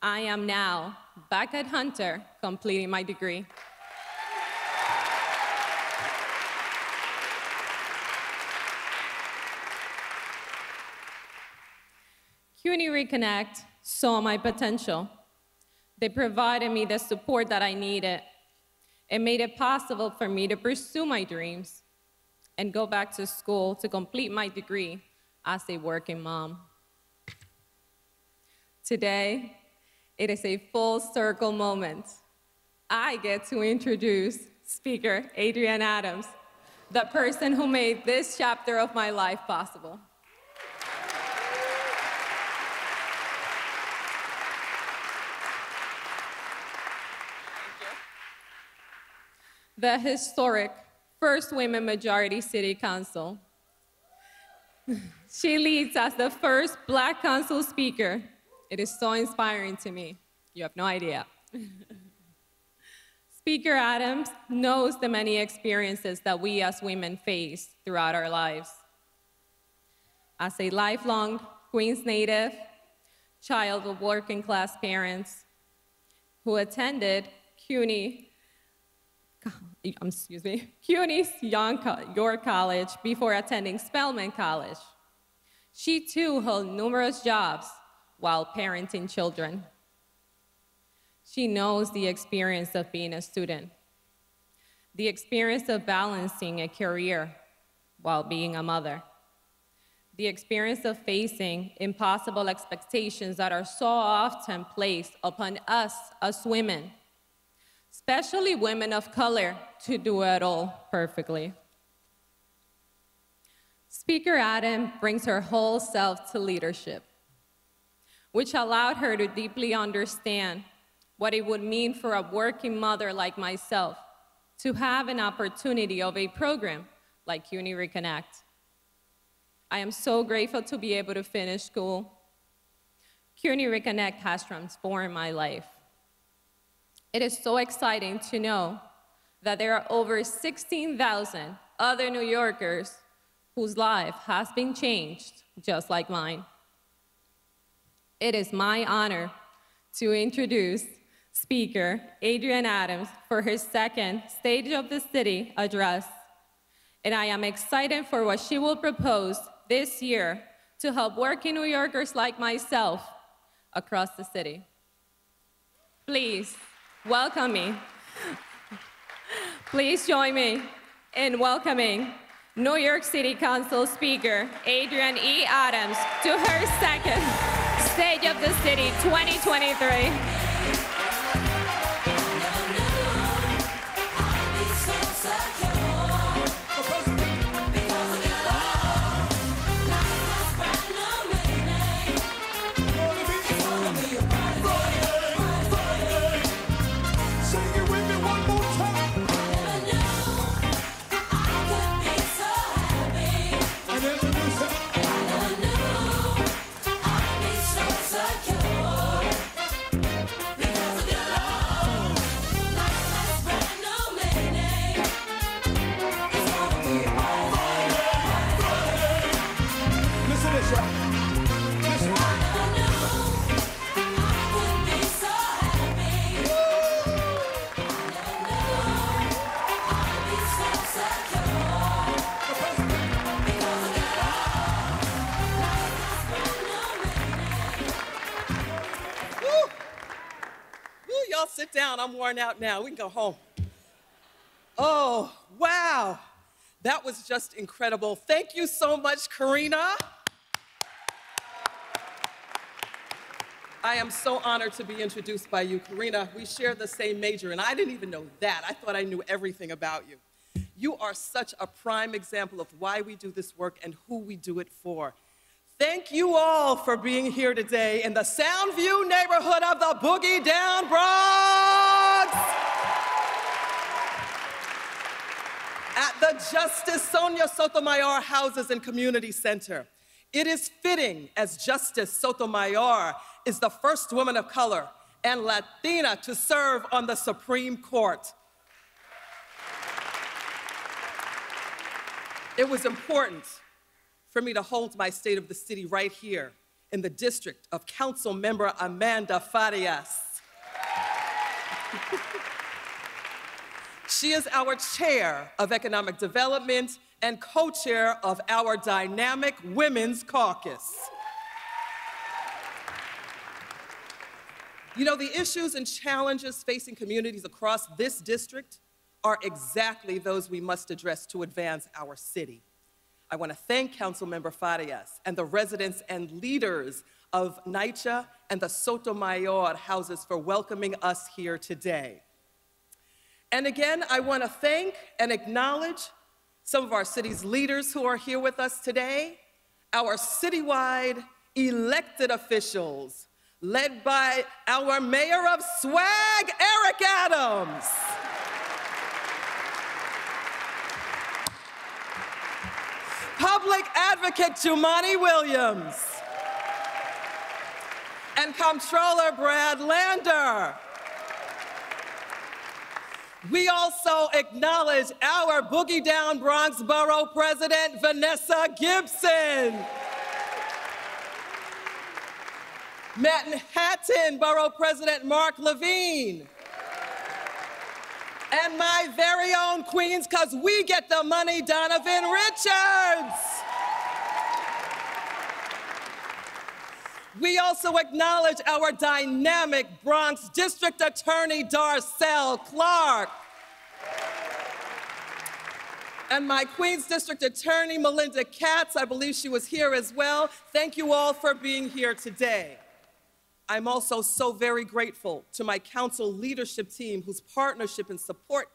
I am now back at Hunter, completing my degree. CUNY Reconnect saw my potential. They provided me the support that I needed. It made it possible for me to pursue my dreams and go back to school to complete my degree as a working mom. Today, it is a full circle moment. I get to introduce speaker Adrienne Adams, the person who made this chapter of my life possible. The historic first women majority city council. She leads as the first Black council speaker. It is so inspiring to me. You have no idea. Speaker Adams knows the many experiences that we as women face throughout our lives. As a lifelong Queens native, child of working class parents who attended CUNY's York College before attending Spelman College. She too held numerous jobs while parenting children. She knows the experience of being a student, the experience of balancing a career while being a mother, the experience of facing impossible expectations that are so often placed upon us as women, especially women of color, to do it all perfectly. Speaker Adams brings her whole self to leadership, which allowed her to deeply understand what it would mean for a working mother like myself to have an opportunity of a program like CUNY Reconnect. I am so grateful to be able to finish school. CUNY Reconnect has transformed my life. It is so exciting to know that there are over 16,000 other New Yorkers whose life has been changed just like mine. It is my honor to introduce Speaker Adrienne Adams for her second State of the City address, and I am excited for what she will propose this year to help working New Yorkers like myself across the city. Please. Welcome me. Please join me in welcoming New York City Council Speaker Adrienne E. Adams to her second State of the City 2023. Sit down, I'm worn out now. We can go home. Oh, wow. That was just incredible. Thank you so much, Carina. I am so honored to be introduced by you, Carina. We share the same major, and I didn't even know that. I thought I knew everything about you. You are such a prime example of why we do this work and who we do it for. Thank you all for being here today in the Soundview neighborhood of the Boogie Down Bronx. At the Justice Sonia Sotomayor Houses and Community Center. It is fitting, as Justice Sotomayor is the first woman of color and Latina to serve on the Supreme Court. It was important for me to hold my State of the City right here in the district of Council Member Amanda Farias. She is our chair of economic development and co-chair of our dynamic women's caucus. You know, the issues and challenges facing communities across this district are exactly those we must address to advance our city. I want to thank Councilmember Farias and the residents and leaders of NYCHA and the Sotomayor houses for welcoming us here today. And again, I want to thank and acknowledge some of our city's leaders who are here with us today, our citywide elected officials, led by our mayor of swag, Eric Adams. Public advocate Jumani Williams, and Comptroller Brad Lander. We also acknowledge our Boogie Down Bronx Borough President, Vanessa Gibson. Manhattan Borough President, Mark Levine. And my very own Queens, because we get the money, Donovan Richards. We also acknowledge our dynamic Bronx District Attorney, Darcel Clark. And my Queens District Attorney, Melinda Katz, I believe she was here as well. Thank you all for being here today. I'm also so very grateful to my council leadership team whose partnership and support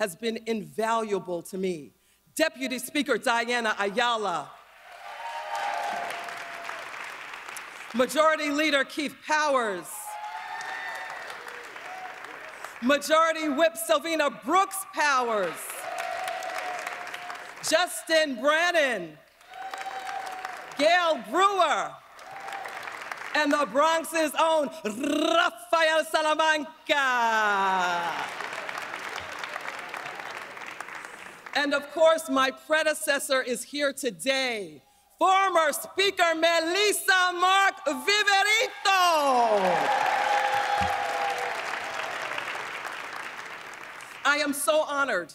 has been invaluable to me. Deputy Speaker Diana Ayala, Majority Leader Keith Powers, Majority Whip Selvena Brooks-Powers, Justin Brannon, Gail Brewer, and the Bronx's own Rafael Salamanca. And of course, my predecessor is here today, former Speaker Melissa Mark Viverito. I am so honored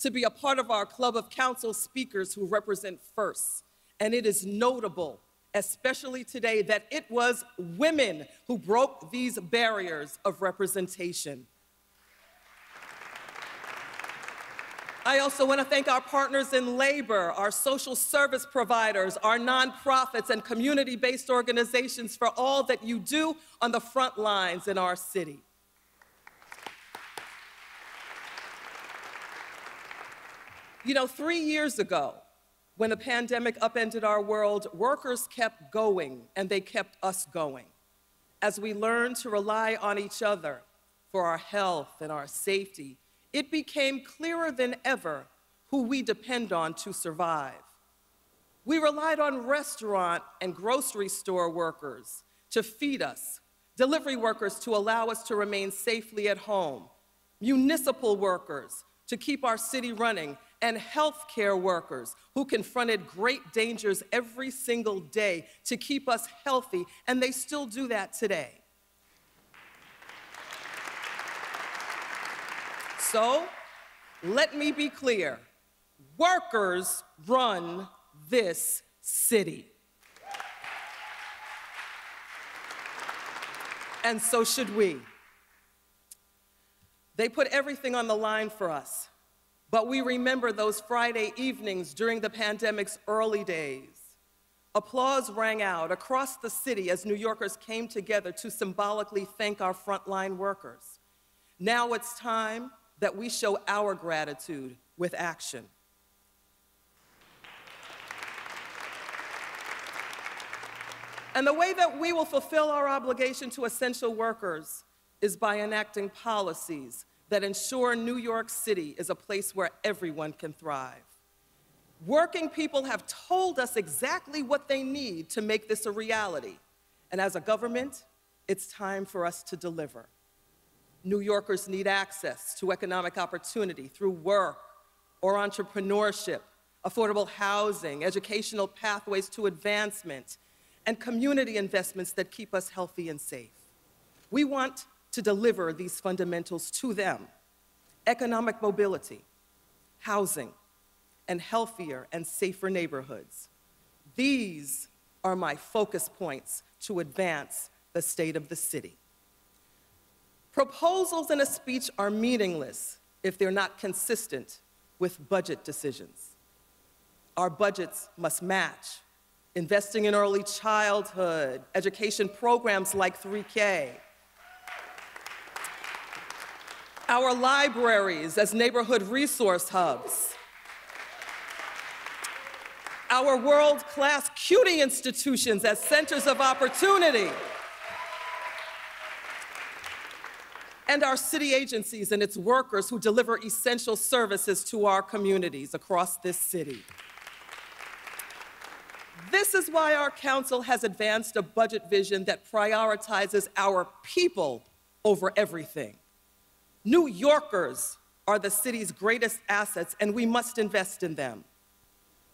to be a part of our club of council speakers who represent firsts, and it is notable, especially today, that it was women who broke these barriers of representation. I also want to thank our partners in labor, our social service providers, our nonprofits, and community-based organizations for all that you do on the front lines in our city. You know, 3 years ago, when the pandemic upended our world, workers kept going, and they kept us going. As we learned to rely on each other for our health and our safety, it became clearer than ever who we depend on to survive. We relied on restaurant and grocery store workers to feed us, delivery workers to allow us to remain safely at home, municipal workers to keep our city running, and healthcare workers who confronted great dangers every single day to keep us healthy, and they still do that today. So, let me be clear. Workers run this city. And so should we. They put everything on the line for us. But we remember those Friday evenings during the pandemic's early days. Applause rang out across the city as New Yorkers came together to symbolically thank our frontline workers. Now it's time that we show our gratitude with action. And the way that we will fulfill our obligation to essential workers is by enacting policies that ensure New York City is a place where everyone can thrive. Working people have told us exactly what they need to make this a reality. And as a government, it's time for us to deliver. New Yorkers need access to economic opportunity through work or entrepreneurship, affordable housing, educational pathways to advancement, and community investments that keep us healthy and safe. We want to deliver these fundamentals to them: economic mobility, housing, and healthier and safer neighborhoods. These are my focus points to advance the state of the city. Proposals in a speech are meaningless if they're not consistent with budget decisions. Our budgets must match investing in early childhood, education programs like 3K, our libraries as neighborhood resource hubs, our world-class CUNY institutions as centers of opportunity, and our city agencies and its workers who deliver essential services to our communities across this city. This is why our council has advanced a budget vision that prioritizes our people over everything. New Yorkers are the city's greatest assets, and we must invest in them.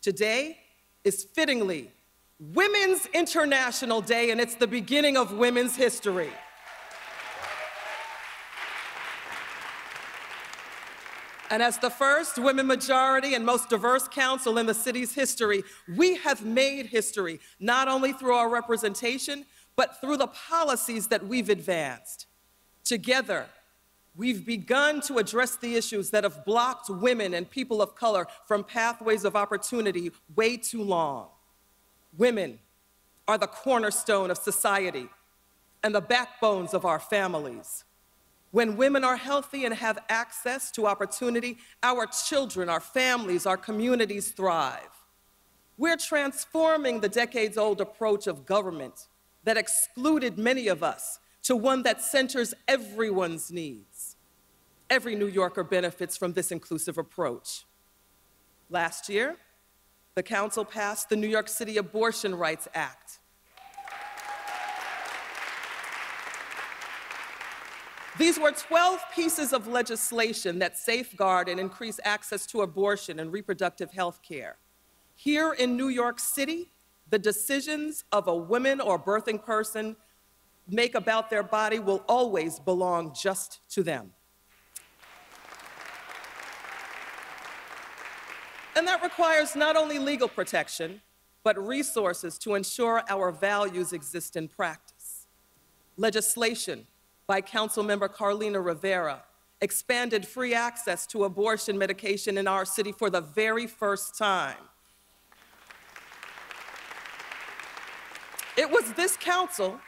Today is fittingly Women's International Day, and it's the beginning of women's history. And as the first women-majority and most diverse council in the city's history, we have made history, not only through our representation, but through the policies that we've advanced. Together, we've begun to address the issues that have blocked women and people of color from pathways of opportunity way too long. Women are the cornerstone of society and the backbones of our families. When women are healthy and have access to opportunity, our children, our families, our communities thrive. We're transforming the decades-old approach of government that excluded many of us to one that centers everyone's needs. Every New Yorker benefits from this inclusive approach. Last year, the council passed the New York City Abortion Rights Act. These were 12 pieces of legislation that safeguard and increase access to abortion and reproductive health care. Here in New York City, the decisions of a woman or birthing person make about their body will always belong just to them. And that requires not only legal protection, but resources to ensure our values exist in practice. Legislation by Councilmember Carlina Rivera expanded free access to abortion medication in our city for the very first time. It was this council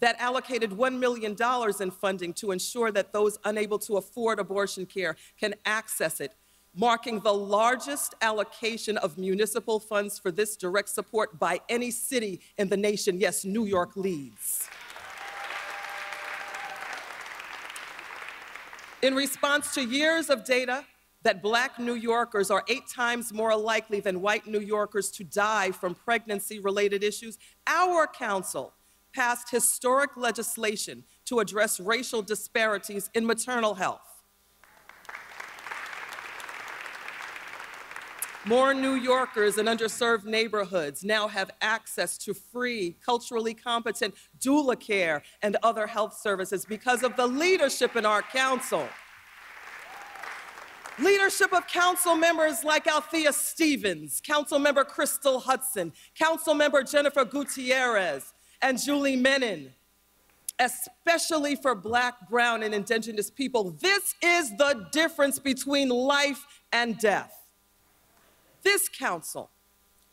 that allocated $1 million in funding to ensure that those unable to afford abortion care can access it, marking the largest allocation of municipal funds for this direct support by any city in the nation. Yes, New York leads. In response to years of data that Black New Yorkers are 8 times more likely than white New Yorkers to die from pregnancy-related issues, our council passed historic legislation to address racial disparities in maternal health. More New Yorkers in underserved neighborhoods now have access to free, culturally competent doula care and other health services because of the leadership in our council. Leadership of council members like Althea Stevens, council member Crystal Hudson, council member Jennifer Gutierrez, and Julie Menon, especially for Black, Brown, and Indigenous people. This is the difference between life and death. This council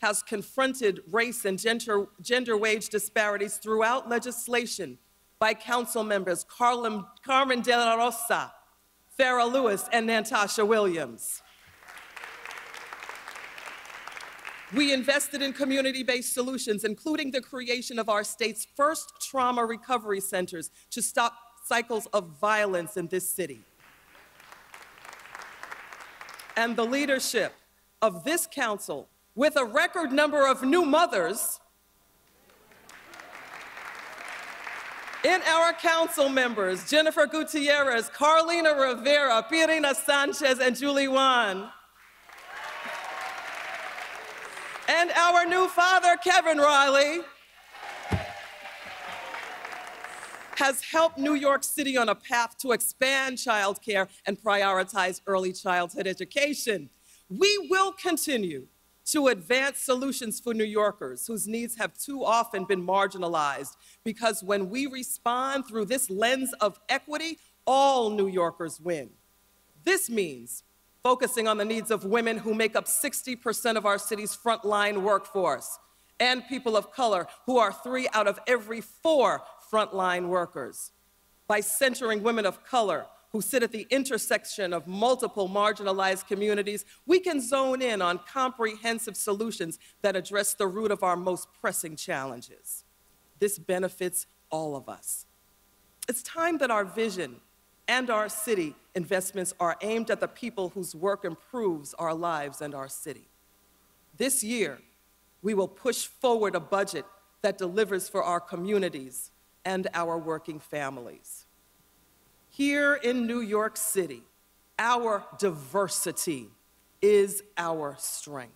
has confronted race and gender wage disparities throughout legislation by council members Carmen De La Rosa, Farrah Lewis, and Natasha Williams. We invested in community-based solutions, including the creation of our state's first trauma recovery centers to stop cycles of violence in this city. And the leadership of this council, with a record number of new mothers in our council members, Jennifer Gutierrez, Carlina Rivera, Pirina Sanchez, and Julie Wan, and our new father, Kevin Riley, has helped New York City on a path to expand childcare and prioritize early childhood education. We will continue to advance solutions for New Yorkers whose needs have too often been marginalized, because when we respond through this lens of equity, all New Yorkers win. This means focusing on the needs of women who make up 60% of our city's frontline workforce, and people of color, who are 3 out of every 4 frontline workers. By centering women of color who sit at the intersection of multiple marginalized communities, we can zone in on comprehensive solutions that address the root of our most pressing challenges. This benefits all of us. It's time that our vision and our city investments are aimed at the people whose work improves our lives and our city. This year, we will push forward a budget that delivers for our communities and our working families. Here in New York City, our diversity is our strength.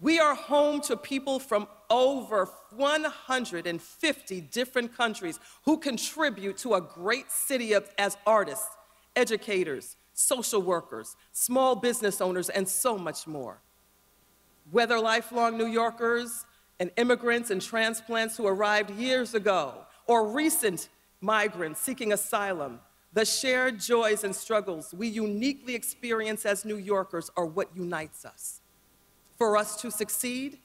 We are home to people from over 150 different countries who contribute to a great city as artists, educators, social workers, small business owners, and so much more. Whether lifelong New Yorkers and immigrants and transplants who arrived years ago, or recent migrants seeking asylum, the shared joys and struggles we uniquely experience as New Yorkers are what unites us. For us to succeed,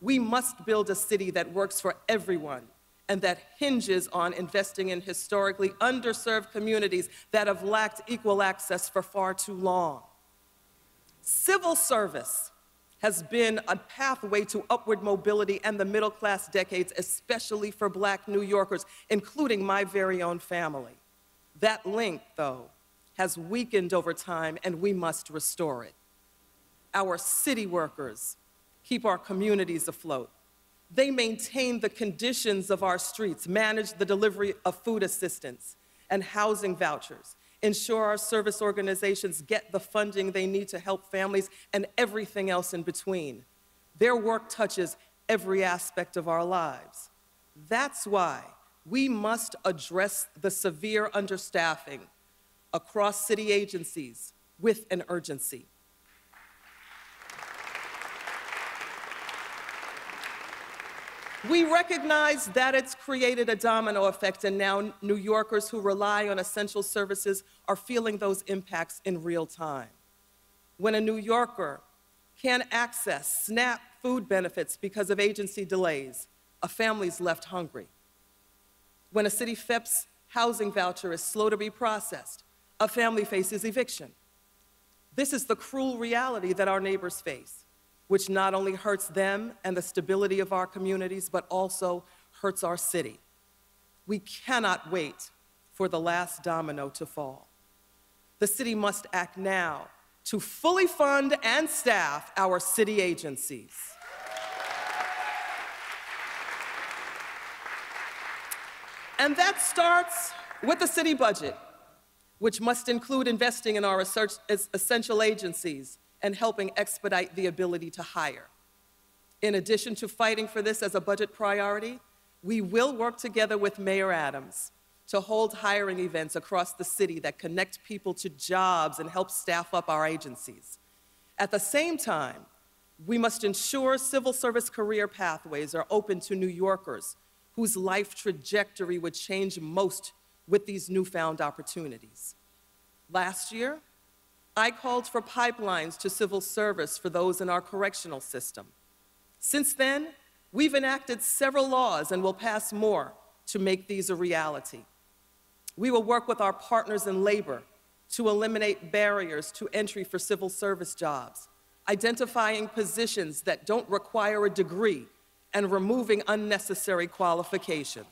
we must build a city that works for everyone and that hinges on investing in historically underserved communities that have lacked equal access for far too long. Civil service has been a pathway to upward mobility and the middle class decades, especially for Black New Yorkers, including my very own family. That link, though, has weakened over time, and we must restore it. Our city workers keep our communities afloat. They maintain the conditions of our streets, manage the delivery of food assistance and housing vouchers, ensure our service organizations get the funding they need to help families, and everything else in between. Their work touches every aspect of our lives. That's why we must address the severe understaffing across city agencies with an urgency. We recognize that it's created a domino effect, and now New Yorkers who rely on essential services are feeling those impacts in real time. When a New Yorker can access SNAP food benefits because of agency delays, a family's left hungry. When a city Phipps housing voucher is slow to be processed, a family faces eviction. This is the cruel reality that our neighbors face, which not only hurts them and the stability of our communities, but also hurts our city. We cannot wait for the last domino to fall. The city must act now to fully fund and staff our city agencies. And that starts with the city budget, which must include investing in our essential agencies and helping expedite the ability to hire. In addition to fighting for this as a budget priority, we will work together with Mayor Adams to hold hiring events across the city that connect people to jobs and help staff up our agencies. At the same time, we must ensure civil service career pathways are open to New Yorkers whose life trajectory would change most with these newfound opportunities. Last year, I called for pipelines to civil service for those in our correctional system. Since then, we've enacted several laws and will pass more to make these a reality. We will work with our partners in labor to eliminate barriers to entry for civil service jobs, identifying positions that don't require a degree, and removing unnecessary qualifications.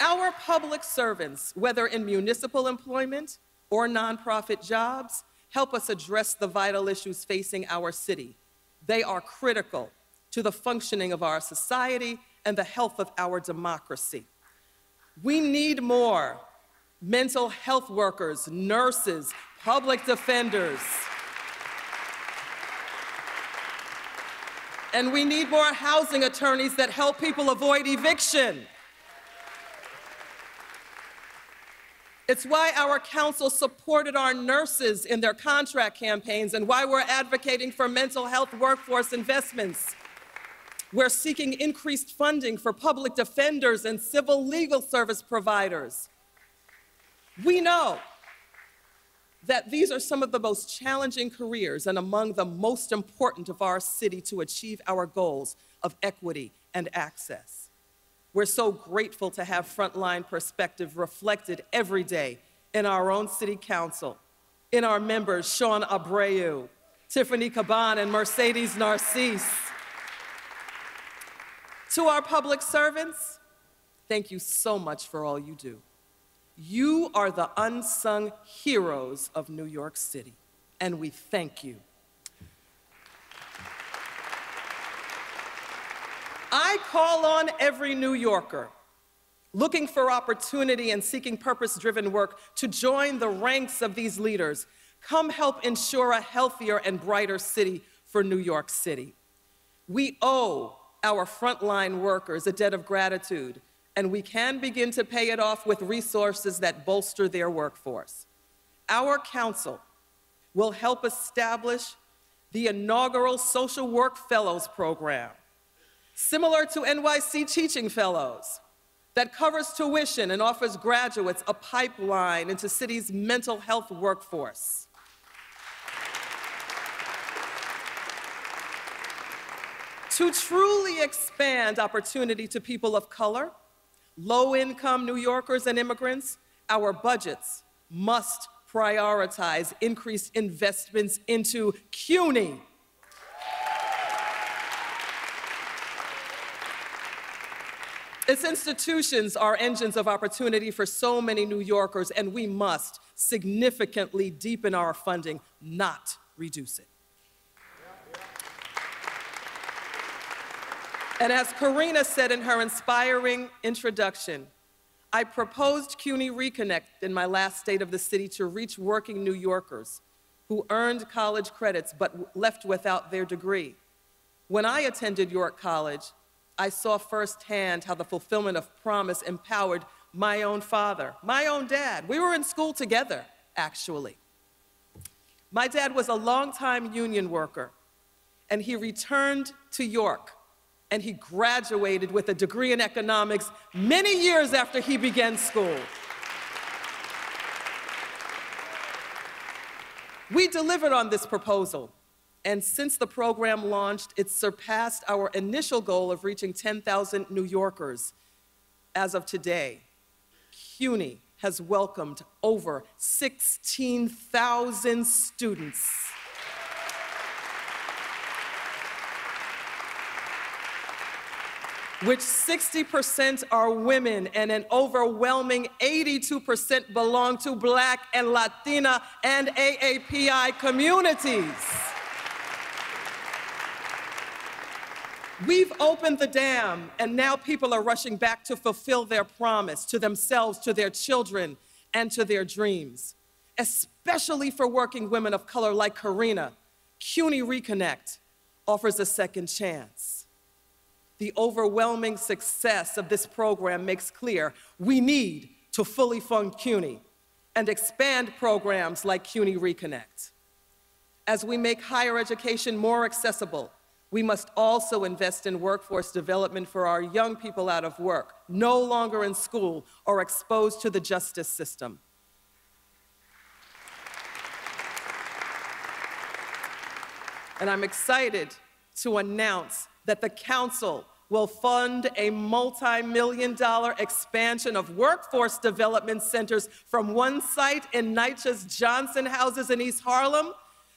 Our public servants, whether in municipal employment or nonprofit jobs, help us address the vital issues facing our city. They are critical to the functioning of our society and the health of our democracy. We need more mental health workers, nurses, public defenders. And we need more housing attorneys that help people avoid eviction. It's why our council supported our nurses in their contract campaigns and why we're advocating for mental health workforce investments. We're seeking increased funding for public defenders and civil legal service providers. We know that these are some of the most challenging careers and among the most important of our city to achieve our goals of equity and access. We're so grateful to have frontline perspective reflected every day in our own city council, in our members Sean Abreu, Tiffany Caban, and Mercedes Narcisse. To our public servants, thank you so much for all you do. You are the unsung heroes of New York City, and we thank you. I call on every New Yorker looking for opportunity and seeking purpose-driven work to join the ranks of these leaders. Come help ensure a healthier and brighter city for New York City. We owe our frontline workers a debt of gratitude, and we can begin to pay it off with resources that bolster their workforce. Our council will help establish the inaugural Social Work Fellows Program, similar to NYC Teaching Fellows, that covers tuition and offers graduates a pipeline into city's mental health workforce. To truly expand opportunity to people of color, low-income New Yorkers and immigrants, our budgets must prioritize increased investments into CUNY. Its institutions are engines of opportunity for so many New Yorkers, and we must significantly deepen our funding, not reduce it. And as Carina said in her inspiring introduction, I proposed CUNY Reconnect in my last State of the City to reach working New Yorkers who earned college credits but left without their degree. When I attended York College, I saw firsthand how the fulfillment of promise empowered my own father, my own dad. We were in school together, actually. My dad was a longtime union worker, and he returned to York, and he graduated with a degree in economics many years after he began school. We delivered on this proposal, and since the program launched, it surpassed our initial goal of reaching 10,000 New Yorkers. As of today, CUNY has welcomed over 16,000 students. Which 60% are women and an overwhelming 82% belong to Black and Latina and AAPI communities. We've opened the dam, and now people are rushing back to fulfill their promise to themselves, to their children, and to their dreams. Especially for working women of color like Carina, CUNY Reconnect offers a second chance. The overwhelming success of this program makes clear we need to fully fund CUNY and expand programs like CUNY Reconnect. As we make higher education more accessible, We must also invest in workforce development for our young people out of work, no longer in school or exposed to the justice system. And I'm excited to announce that the Council will fund a multi-million-dollar expansion of workforce development centers from one site in NYCHA's Johnson Houses in East Harlem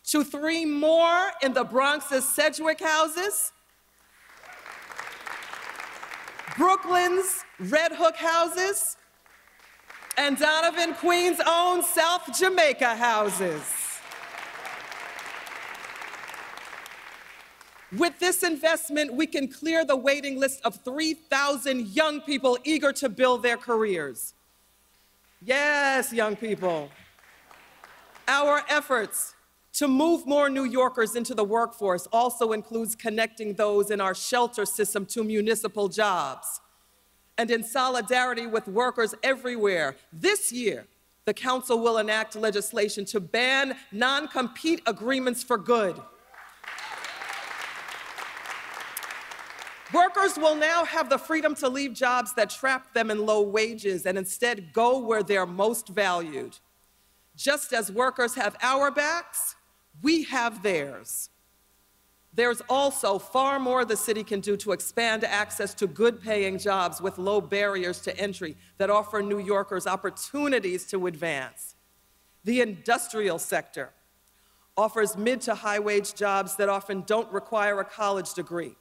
to 3 more in the Bronx's Sedgwick Houses, Brooklyn's Red Hook Houses, and Donovan, Queens' own South Jamaica Houses. With this investment, we can clear the waiting list of 3,000 young people eager to build their careers. Yes, young people. Our efforts to move more New Yorkers into the workforce also includes connecting those in our shelter system to municipal jobs. And in solidarity with workers everywhere, this year, the Council will enact legislation to ban non-compete agreements for good. Workers will now have the freedom to leave jobs that trap them in low wages and instead go where they're most valued. Just as workers have our backs, we have theirs. There's also far more the city can do to expand access to good-paying jobs with low barriers to entry that offer New Yorkers opportunities to advance. The industrial sector offers mid to high-wage jobs that often don't require a college degree.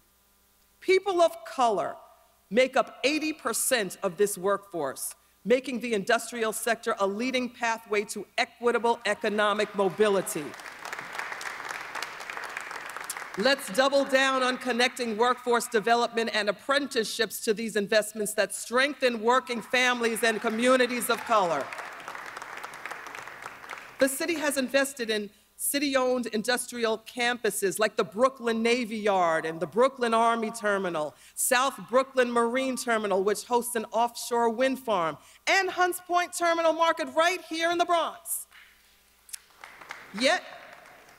People of color make up 80% of this workforce, making the industrial sector a leading pathway to equitable economic mobility. Let's double down on connecting workforce development and apprenticeships to these investments that strengthen working families and communities of color. The city has invested in city-owned industrial campuses like the Brooklyn Navy Yard and the Brooklyn Army Terminal, South Brooklyn Marine Terminal, which hosts an offshore wind farm, and Hunts Point Terminal Market right here in the Bronx. Yet,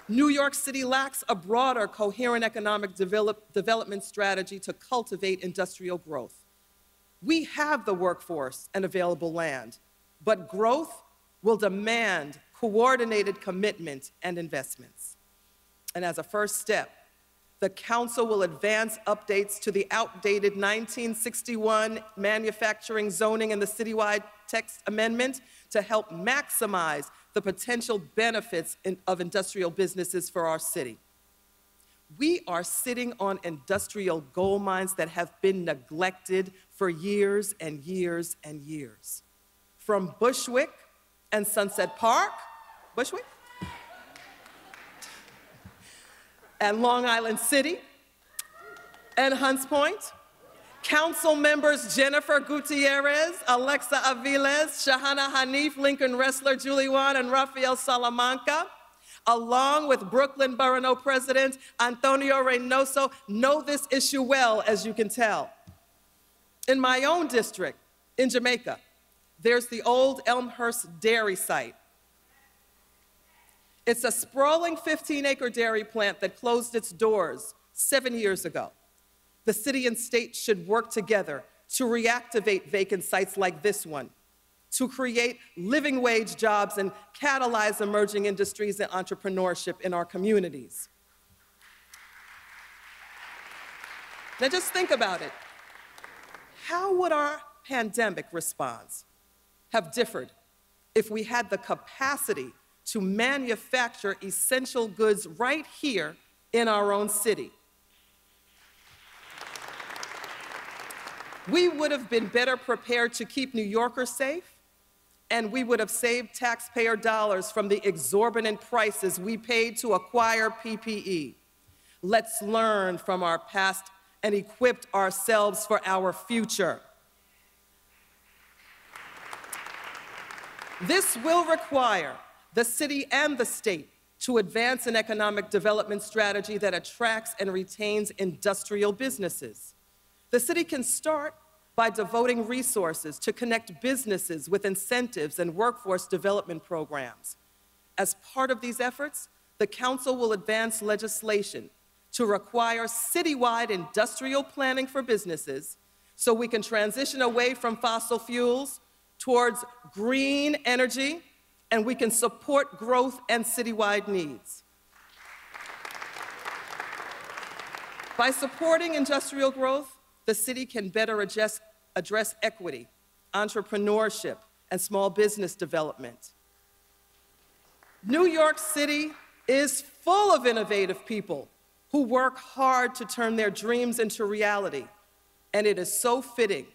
New York City lacks a broader, coherent economic development strategy to cultivate industrial growth. We have the workforce and available land, but growth will demand coordinated commitment and investments. And as a first step, the Council will advance updates to the outdated 1961 manufacturing zoning and the citywide text amendment to help maximize the potential benefits of industrial businesses for our city. We are sitting on industrial gold mines that have been neglected for years and years and years. From Bushwick and Sunset Park, Bushwick, and Long Island City, and Hunts Point, Council members Jennifer Gutierrez, Alexa Avilés, Shahana Hanif, Lincoln Wrestler, Julie Wan, and Rafael Salamanca, along with Brooklyn Borough President Antonio Reynoso, know this issue well, as you can tell. In my own district, in Jamaica, there's the old Elmhurst dairy site. It's a sprawling 15-acre dairy plant that closed its doors 7 years ago. The city and state should work together to reactivate vacant sites like this one, to create living wage jobs and catalyze emerging industries and entrepreneurship in our communities. Now just think about it. How would our pandemic response have differed if we had the capacity to manufacture essential goods right here in our own city? We would have been better prepared to keep New Yorkers safe, and we would have saved taxpayer dollars from the exorbitant prices we paid to acquire PPE. Let's learn from our past and equip ourselves for our future. This will require the city and the state to advance an economic development strategy that attracts and retains industrial businesses. The city can start by devoting resources to connect businesses with incentives and workforce development programs. As part of these efforts, the Council will advance legislation to require citywide industrial planning for businesses so we can transition away from fossil fuels towards green energy, and we can support growth and citywide needs. By supporting industrial growth, the city can better address equity, entrepreneurship, and small business development. New York City is full of innovative people who work hard to turn their dreams into reality, and it is so fitting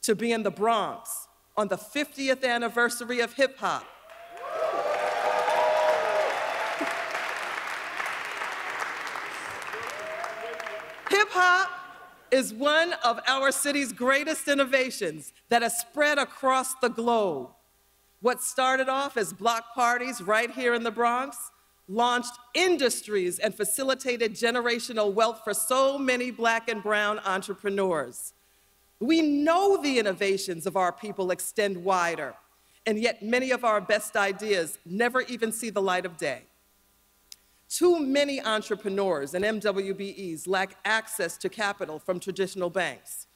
to be in the Bronx on the 50th anniversary of hip-hop. Hip-hop is one of our city's greatest innovations that has spread across the globe. What started off as block parties right here in the Bronx launched industries and facilitated generational wealth for so many Black and brown entrepreneurs. We know the innovations of our people extend wider, and yet many of our best ideas never even see the light of day. Too many entrepreneurs and MWBEs lack access to capital from traditional banks.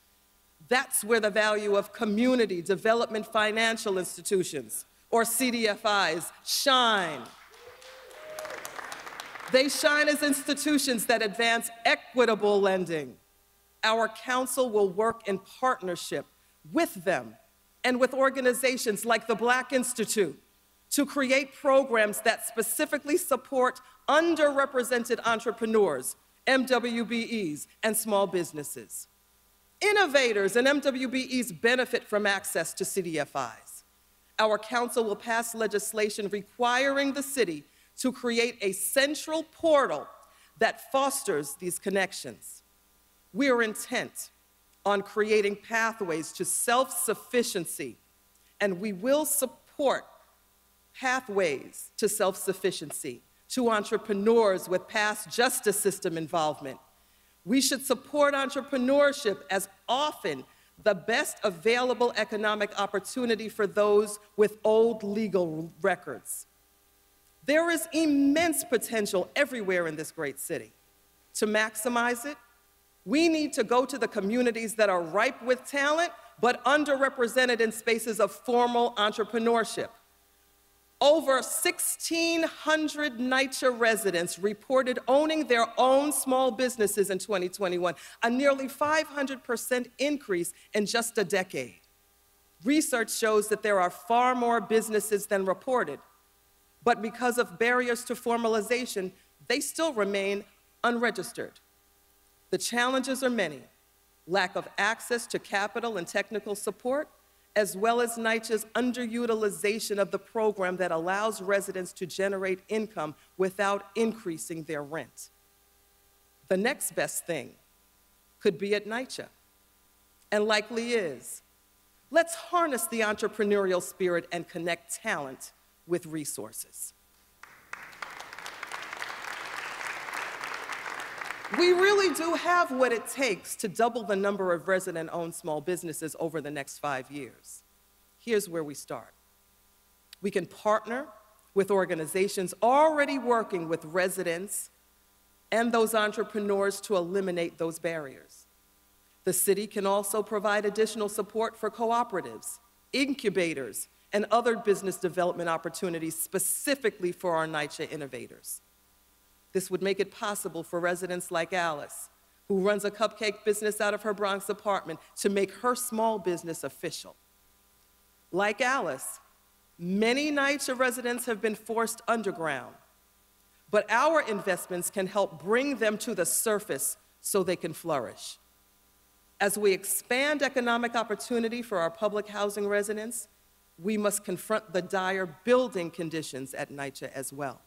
That's where the value of community development financial institutions, or CDFIs, shine. They shine as institutions that advance equitable lending. Our council will work in partnership with them and with organizations like the Black Institute to create programs that specifically support underrepresented entrepreneurs, MWBEs, and small businesses. Innovators and MWBEs benefit from access to CDFIs. Our council will pass legislation requiring the city to create a central portal that fosters these connections. We are intent on creating pathways to self-sufficiency, and we will support pathways to self-sufficiency to entrepreneurs with past justice system involvement. We should support entrepreneurship as often the best available economic opportunity for those with old legal records. There is immense potential everywhere in this great city. To maximize it, we need to go to the communities that are ripe with talent but underrepresented in spaces of formal entrepreneurship. Over 1,600 NYCHA residents reported owning their own small businesses in 2021, a nearly 500% increase in just a decade. Research shows that there are far more businesses than reported, but because of barriers to formalization, they still remain unregistered. The challenges are many: lack of access to capital and technical support, as well as NYCHA's underutilization of the program that allows residents to generate income without increasing their rent. The next best thing could be at NYCHA, and likely is. Let's harness the entrepreneurial spirit and connect talent with resources. We really do have what it takes to double the number of resident-owned small businesses over the next 5 years. Here's where we start. We can partner with organizations already working with residents and those entrepreneurs to eliminate those barriers. The city can also provide additional support for cooperatives, incubators, and other business development opportunities specifically for our NYCHA innovators. This would make it possible for residents like Alice, who runs a cupcake business out of her Bronx apartment, to make her small business official. Like Alice, many NYCHA residents have been forced underground, but our investments can help bring them to the surface so they can flourish. As we expand economic opportunity for our public housing residents, we must confront the dire building conditions at NYCHA as well.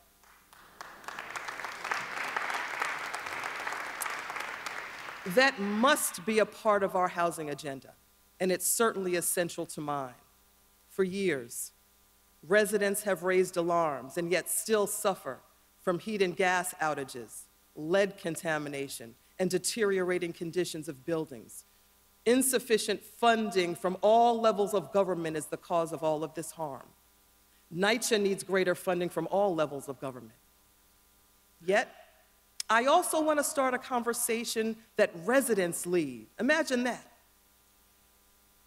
That must be a part of our housing agenda, and it certainly is central to mine. For years, residents have raised alarms and yet still suffer from heat and gas outages, lead contamination, and deteriorating conditions of buildings. Insufficient funding from all levels of government is the cause of all of this harm. NYCHA needs greater funding from all levels of government. Yet, I also want to start a conversation that residents lead. Imagine that.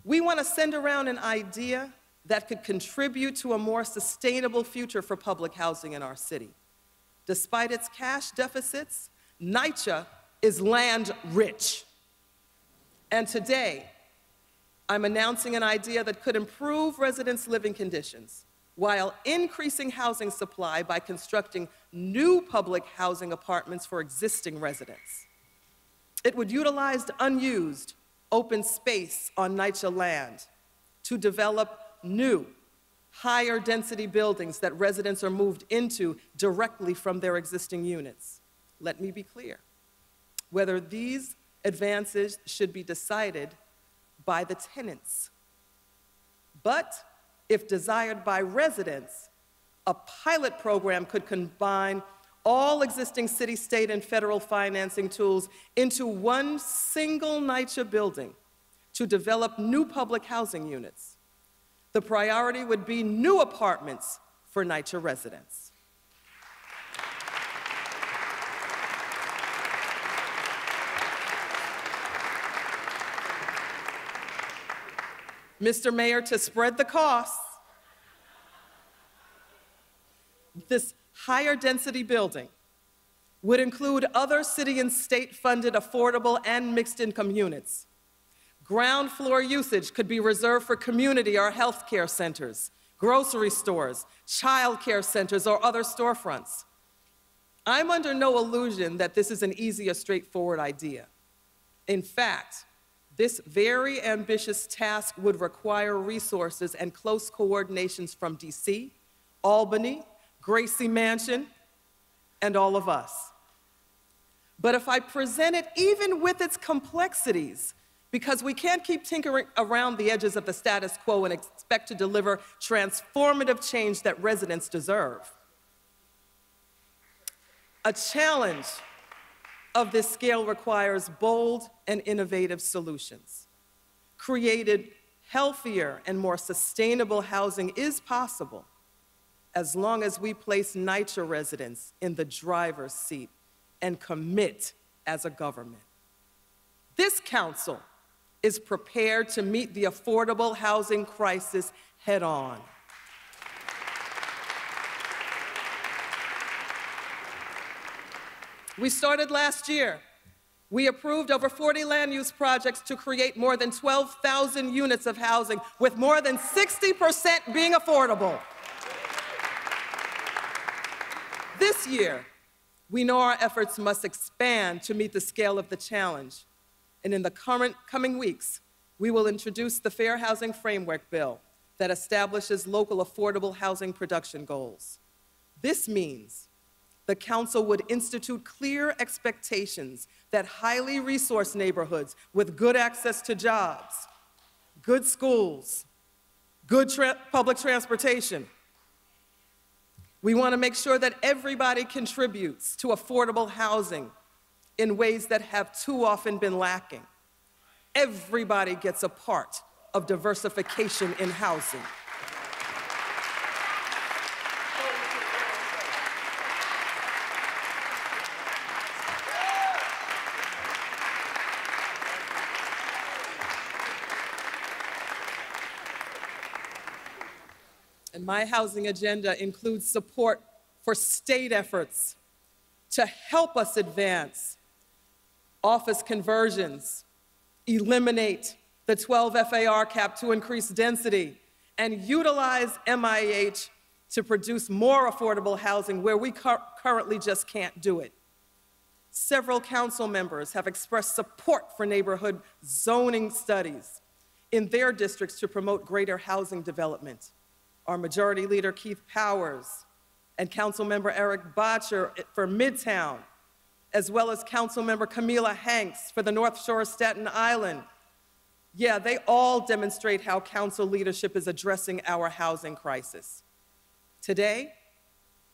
We want to send around an idea that could contribute to a more sustainable future for public housing in our city. Despite its cash deficits, NYCHA is land rich. And today, I'm announcing an idea that could improve residents' living conditions while increasing housing supply by constructing new public housing apartments for existing residents. It would utilize unused open space on NYCHA land to develop new, higher density buildings that residents are moved into directly from their existing units. Let me be clear. Whether these advances should be decided by the tenants, but if desired by residents, a pilot program could combine all existing city, state, and federal financing tools into one single NYCHA building to develop new public housing units. The priority would be new apartments for NYCHA residents. Mr. Mayor, to spread the costs, this higher density building would include other city and state funded affordable and mixed income units. Ground floor usage could be reserved for community or health care centers, grocery stores, child care centers, or other storefronts. I'm under no illusion that this is an easy or straightforward idea. In fact, this very ambitious task would require resources and close coordinations from DC, Albany, Gracie Mansion, and all of us. But if I present it even with its complexities, because we can't keep tinkering around the edges of the status quo and expect to deliver transformative change that residents deserve. A challenge of this scale requires bold and innovative solutions. Created healthier and more sustainable housing is possible as long as we place NYCHA residents in the driver's seat and commit as a government. This council is prepared to meet the affordable housing crisis head on. We started last year. We approved over 40 land use projects to create more than 12,000 units of housing, with more than 60% being affordable. This year, we know our efforts must expand to meet the scale of the challenge. And in the coming weeks, we will introduce the Fair Housing Framework Bill that establishes local affordable housing production goals. This means the council would institute clear expectations that highly resourced neighborhoods with good access to jobs, good schools, good public transportation. We want to make sure that everybody contributes to affordable housing in ways that have too often been lacking. Everybody gets a part of diversification in housing. My housing agenda includes support for state efforts to help us advance office conversions, eliminate the 12 FAR cap to increase density, and utilize MIH to produce more affordable housing where we currently just can't do it. Several council members have expressed support for neighborhood zoning studies in their districts to promote greater housing development. Our Majority Leader Keith Powers and Councilmember Eric Bottcher for Midtown, as well as Councilmember Camila Hanks for the North Shore of Staten Island. Yeah, they all demonstrate how council leadership is addressing our housing crisis. Today,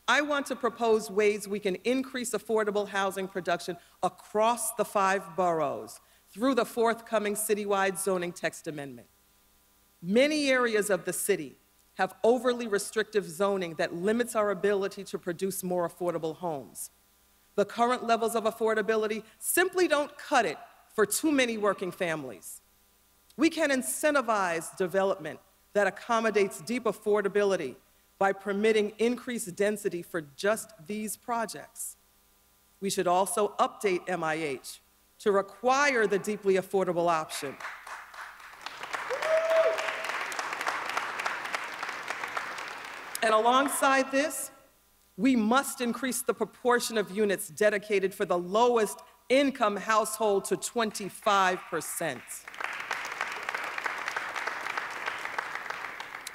I want to propose ways we can increase affordable housing production across the 5 boroughs through the forthcoming citywide zoning text amendment. Many areas of the city have overly restrictive zoning that limits our ability to produce more affordable homes. The current levels of affordability simply don't cut it for too many working families. We can incentivize development that accommodates deep affordability by permitting increased density for just these projects. We should also update MIH to require the deeply affordable option. And alongside this, we must increase the proportion of units dedicated for the lowest income household to 25%.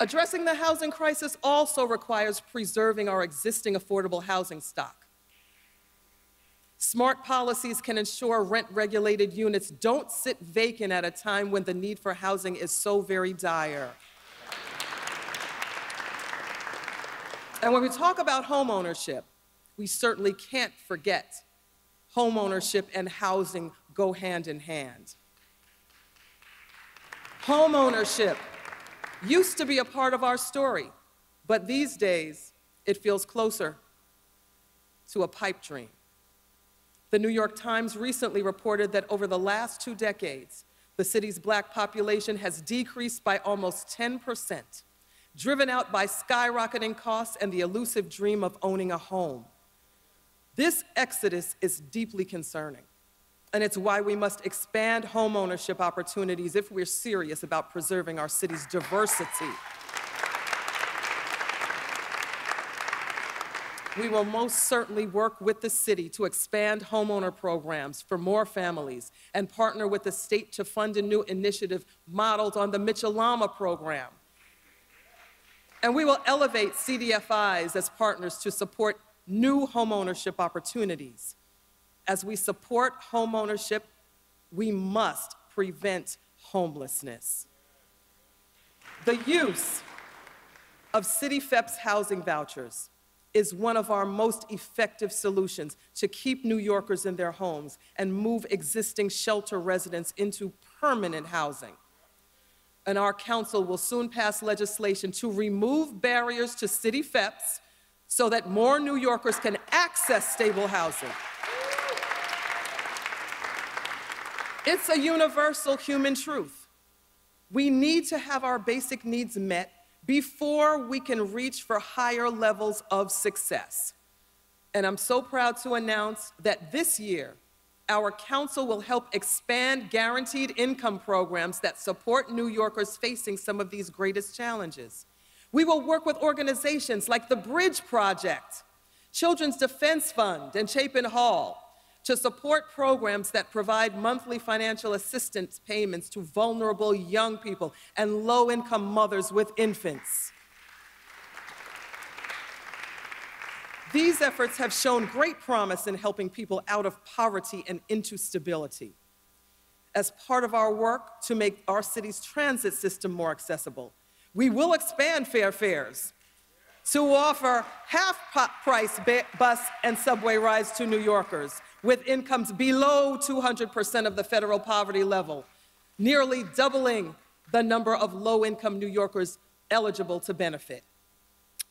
Addressing the housing crisis also requires preserving our existing affordable housing stock. Smart policies can ensure rent-regulated units don't sit vacant at a time when the need for housing is so very dire. And when we talk about homeownership, we certainly can't forget homeownership and housing go hand in hand. Homeownership used to be a part of our story, but these days it feels closer to a pipe dream. The New York Times recently reported that over the last 2 decades, the city's black population has decreased by almost 10%. Driven out by skyrocketing costs and the elusive dream of owning a home. This exodus is deeply concerning, and it's why we must expand homeownership opportunities if we're serious about preserving our city's diversity. We will most certainly work with the city to expand homeowner programs for more families and partner with the state to fund a new initiative modeled on the Michilama program. And we will elevate CDFIs as partners to support new homeownership opportunities. As we support homeownership, we must prevent homelessness. The use of City FEPS housing vouchers is one of our most effective solutions to keep New Yorkers in their homes and move existing shelter residents into permanent housing. And our council will soon pass legislation to remove barriers to city FEPS so that more New Yorkers can access stable housing. It's a universal human truth. We need to have our basic needs met before we can reach for higher levels of success. And I'm so proud to announce that this year, our council will help expand guaranteed income programs that support New Yorkers facing some of these greatest challenges. We will work with organizations like the Bridge Project, Children's Defense Fund, and Chapin Hall to support programs that provide monthly financial assistance payments to vulnerable young people and low-income mothers with infants. These efforts have shown great promise in helping people out of poverty and into stability. As part of our work to make our city's transit system more accessible, we will expand Fair Fares to offer half-price bus and subway rides to New Yorkers with incomes below 200% of the federal poverty level, nearly doubling the number of low-income New Yorkers eligible to benefit.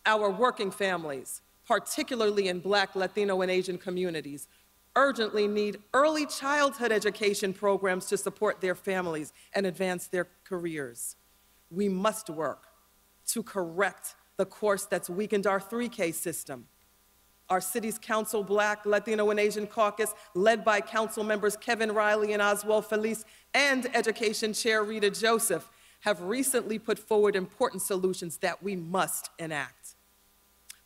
Our working families, particularly in Black, Latino, and Asian communities, urgently need early childhood education programs to support their families and advance their careers. We must work to correct the course that's weakened our 3K system. Our city's council Black, Latino, and Asian caucus, led by council members Kevin Riley and Oswald Feliz and Education Chair Rita Joseph, have recently put forward important solutions that we must enact.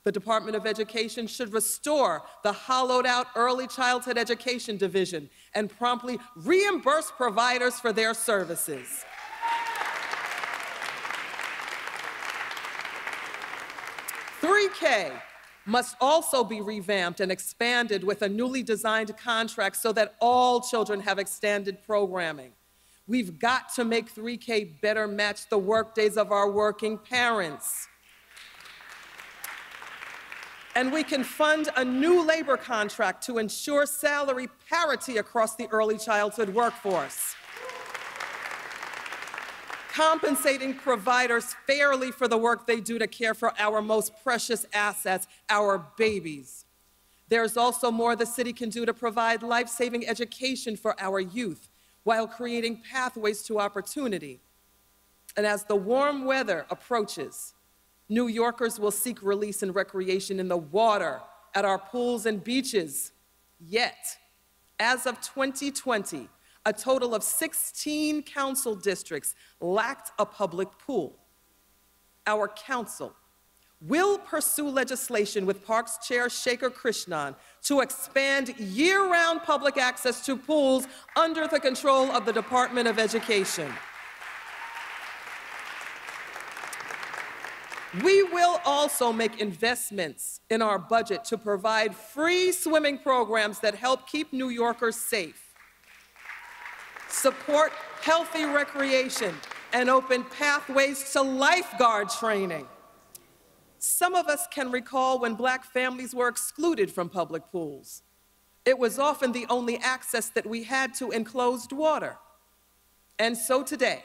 The Department of Education should restore the hollowed-out Early Childhood Education Division and promptly reimburse providers for their services. Yeah. 3K must also be revamped and expanded with a newly designed contract so that all children have extended programming. We've got to make 3K better match the workdays of our working parents. And we can fund a new labor contract to ensure salary parity across the early childhood workforce. Compensating providers fairly for the work they do to care for our most precious assets, our babies. There's also more the city can do to provide life-saving education for our youth while creating pathways to opportunity. And as the warm weather approaches, New Yorkers will seek release and recreation in the water, at our pools and beaches. Yet, as of 2020, a total of 16 council districts lacked a public pool. Our council will pursue legislation with Parks Chair Shekhar Krishnan to expand year-round public access to pools under the control of the Department of Education. We will also make investments in our budget to provide free swimming programs that help keep New Yorkers safe, support healthy recreation, and open pathways to lifeguard training. Some of us can recall when Black families were excluded from public pools. It was often the only access that we had to enclosed water. And so today,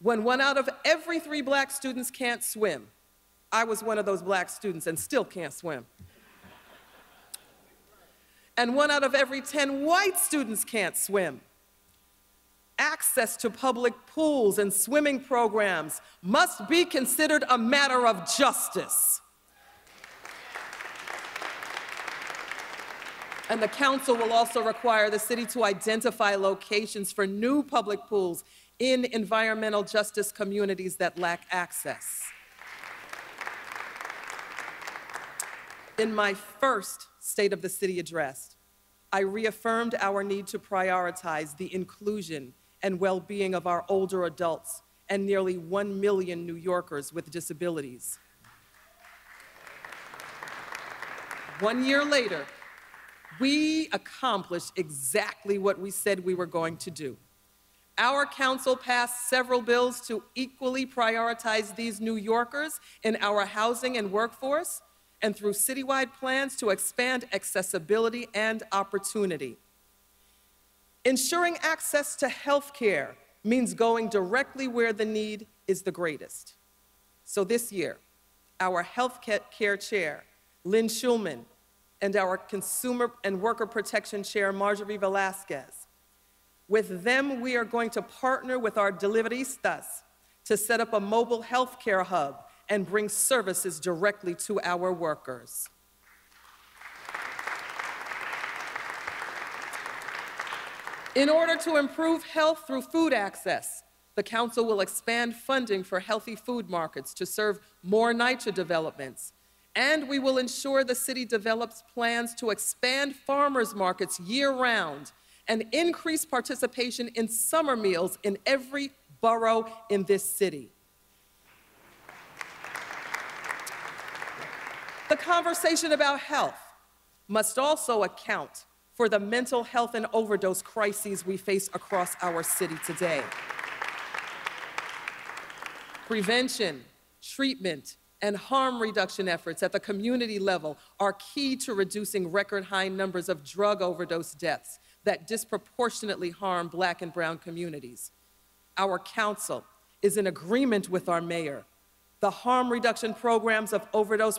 when 1 out of every 3 Black students can't swim, I was one of those Black students and still can't swim. And 1 out of every 10 white students can't swim. Access to public pools and swimming programs must be considered a matter of justice. And the council will also require the city to identify locations for new public pools in environmental justice communities that lack access. In my first State of the City address, I reaffirmed our need to prioritize the inclusion and well-being of our older adults and nearly 1 million New Yorkers with disabilities. 1 year later, we accomplished exactly what we said we were going to do. Our council passed several bills to equally prioritize these New Yorkers in our housing and workforce, and through citywide plans to expand accessibility and opportunity. Ensuring access to health care means going directly where the need is the greatest. So this year, our health care chair, Lynn Schulman, and our consumer and worker protection chair, Marjorie Velázquez, with them, we are going to partner with our deliveristas to set up a mobile healthcare hub and bring services directly to our workers. In order to improve health through food access, the council will expand funding for healthy food markets to serve more NYCHA developments. And we will ensure the city develops plans to expand farmers markets year-round and increase participation in summer meals in every borough in this city. The conversation about health must also account for the mental health and overdose crises we face across our city today. Prevention, treatment, and harm reduction efforts at the community level are key to reducing record high numbers of drug overdose deaths that disproportionately harm Black and brown communities. Our council is in agreement with our mayor. The harm reduction programs of overdose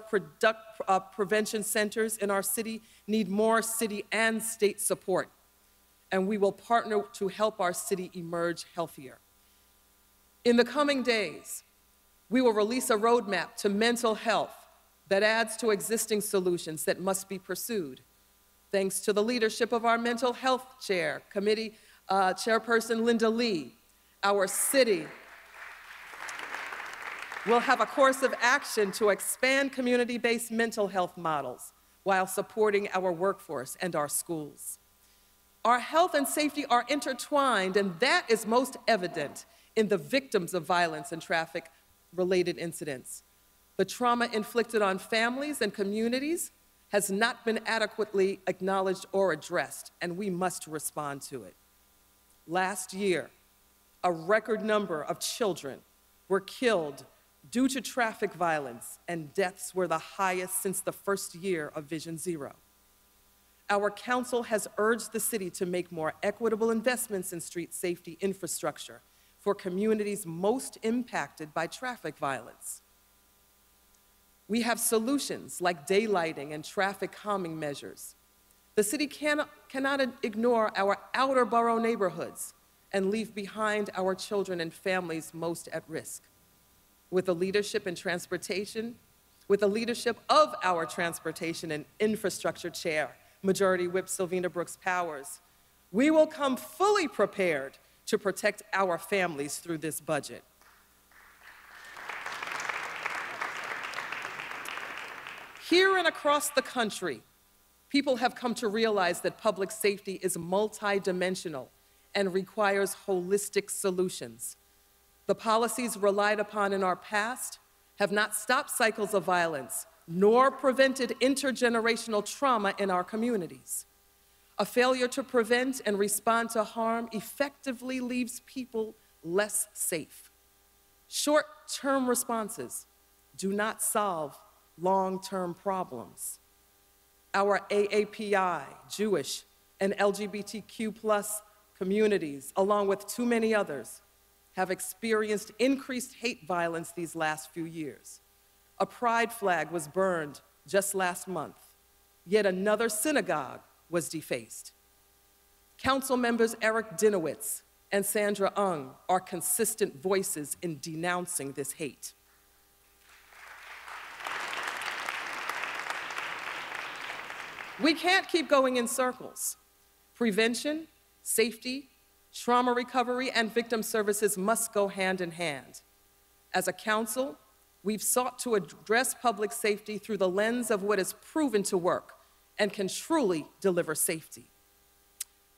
prevention centers in our city need more city and state support, and we will partner to help our city emerge healthier. In the coming days, we will release a roadmap to mental health that adds to existing solutions that must be pursued. Thanks to the leadership of our mental health chairperson, Linda Lee, our city will have a course of action to expand community-based mental health models while supporting our workforce and our schools. Our health and safety are intertwined, and that is most evident in the victims of violence and traffic-related incidents. The trauma inflicted on families and communities has not been adequately acknowledged or addressed, and we must respond to it. Last year, a record number of children were killed due to traffic violence, and deaths were the highest since the first year of Vision Zero. Our council has urged the city to make more equitable investments in street safety infrastructure for communities most impacted by traffic violence. We have solutions like daylighting and traffic calming measures. The city cannot ignore our outer borough neighborhoods and leave behind our children and families most at risk. With the leadership in transportation, with the leadership of our Transportation and Infrastructure Chair, Majority Whip Selvena Brooks-Powers, we will come fully prepared to protect our families through this budget. Here and across the country, people have come to realize that public safety is multidimensional and requires holistic solutions. The policies relied upon in our past have not stopped cycles of violence, nor prevented intergenerational trauma in our communities. A failure to prevent and respond to harm effectively leaves people less safe. Short-term responses do not solve long-term problems. Our AAPI, Jewish, and LGBTQ+ communities, along with too many others, have experienced increased hate violence these last few years. A pride flag was burned just last month. Yet another synagogue was defaced. Council members Eric Dinowitz and Sandra Ung are consistent voices in denouncing this hate. We can't keep going in circles. Prevention, safety, trauma recovery, and victim services must go hand in hand. As a council, we've sought to address public safety through the lens of what is proven to work and can truly deliver safety.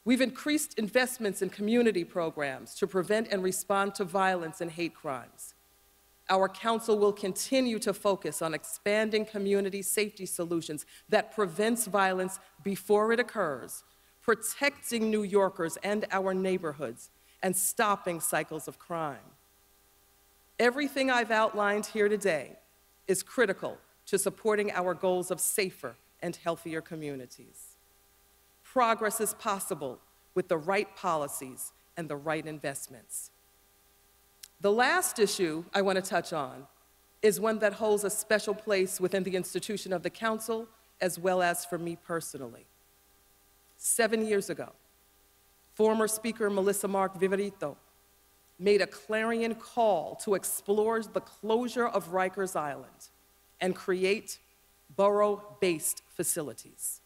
We've increased investments in community programs to prevent and respond to violence and hate crimes. Our council will continue to focus on expanding community safety solutions that prevents violence before it occurs, protecting New Yorkers and our neighborhoods, and stopping cycles of crime. Everything I've outlined here today is critical to supporting our goals of safer and healthier communities. Progress is possible with the right policies and the right investments. The last issue I want to touch on is one that holds a special place within the institution of the council, as well as for me personally. 7 years ago, former Speaker Melissa Mark Viverito made a clarion call to explore the closure of Rikers Island and create borough-based facilities.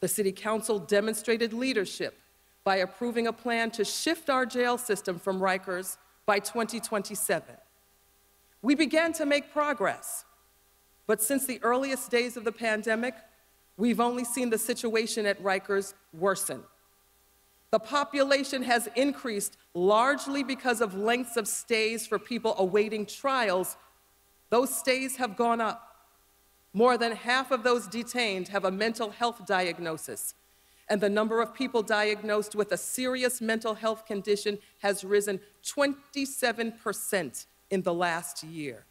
The City Council demonstrated leadership by approving a plan to shift our jail system from Rikers by 2027. We began to make progress, but since the earliest days of the pandemic, we've only seen the situation at Rikers worsen. The population has increased largely because of lengths of stays for people awaiting trials. Those stays have gone up. More than half of those detained have a mental health diagnosis, and the number of people diagnosed with a serious mental health condition has risen 27% in the last year.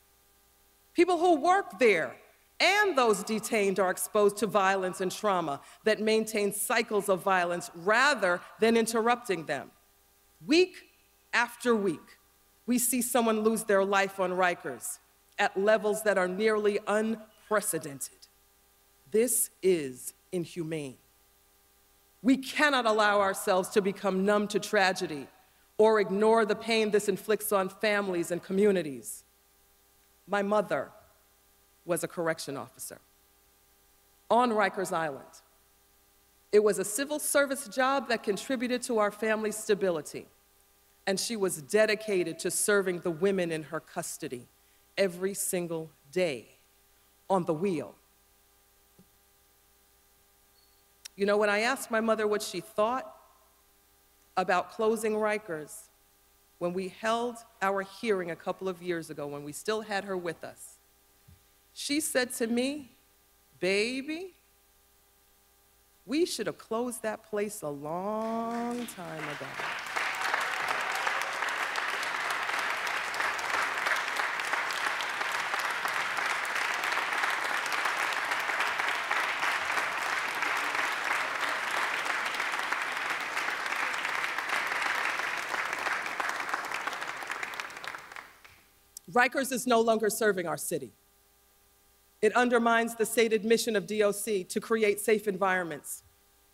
People who work there and those detained are exposed to violence and trauma that maintain cycles of violence rather than interrupting them. Week after week, we see someone lose their life on Rikers at levels that are nearly unprecedented. This is inhumane. We cannot allow ourselves to become numb to tragedy or ignore the pain this inflicts on families and communities. My mother was a correction officer on Rikers Island. It was a civil service job that contributed to our family's stability, and she was dedicated to serving the women in her custody every single day on the wheel. You know, when I asked my mother what she thought about closing Rikers, when we held our hearing a couple of years ago, when we still had her with us, she said to me, "Baby, we should have closed that place a long time ago." Rikers is no longer serving our city. It undermines the stated mission of DOC to create safe environments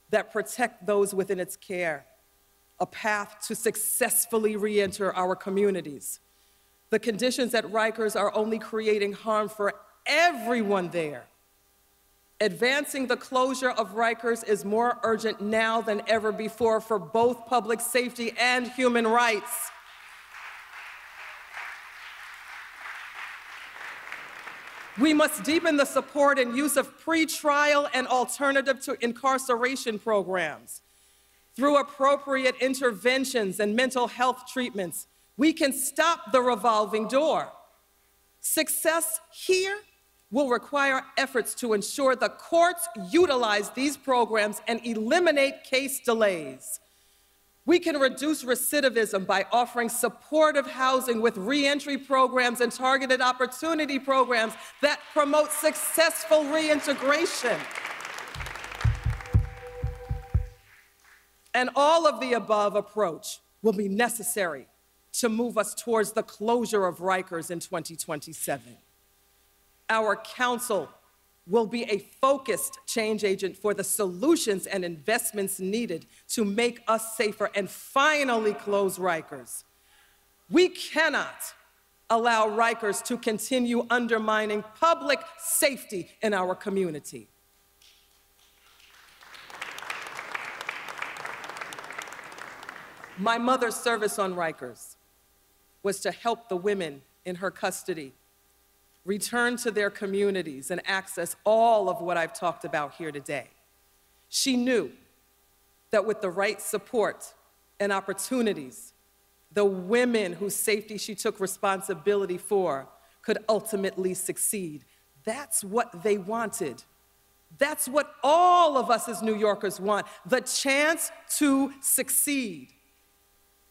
that protect those within its care, a path to successfully re-enter our communities. The conditions at Rikers are only creating harm for everyone there. Advancing the closure of Rikers is more urgent now than ever before for both public safety and human rights. We must deepen the support and use of pretrial and alternative to incarceration programs. Through appropriate interventions and mental health treatments, we can stop the revolving door. Success here will require efforts to ensure the courts utilize these programs and eliminate case delays. We can reduce recidivism by offering supportive housing with reentry programs and targeted opportunity programs that promote successful reintegration. And all of the above approach will be necessary to move us towards the closure of Rikers in 2027. Our council will be a focused change agent for the solutions and investments needed to make us safer and finally close Rikers. We cannot allow Rikers to continue undermining public safety in our community. My mother's service on Rikers was to help the women in her custody return to their communities and access all of what I've talked about here today. She knew that with the right support and opportunities, the women whose safety she took responsibility for could ultimately succeed. That's what they wanted. That's what all of us as New Yorkers want, the chance to succeed.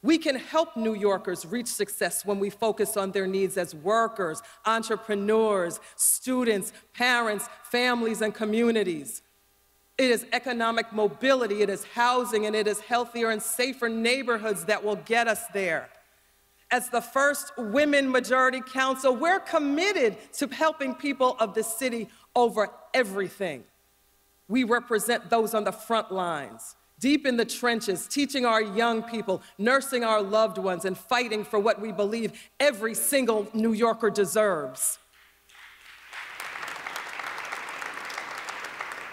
We can help New Yorkers reach success when we focus on their needs as workers, entrepreneurs, students, parents, families, and communities. It is economic mobility, it is housing, and it is healthier and safer neighborhoods that will get us there. As the first women majority council, we're committed to helping people of the city over everything. We represent those on the front lines, deep in the trenches, teaching our young people, nursing our loved ones, and fighting for what we believe every single New Yorker deserves.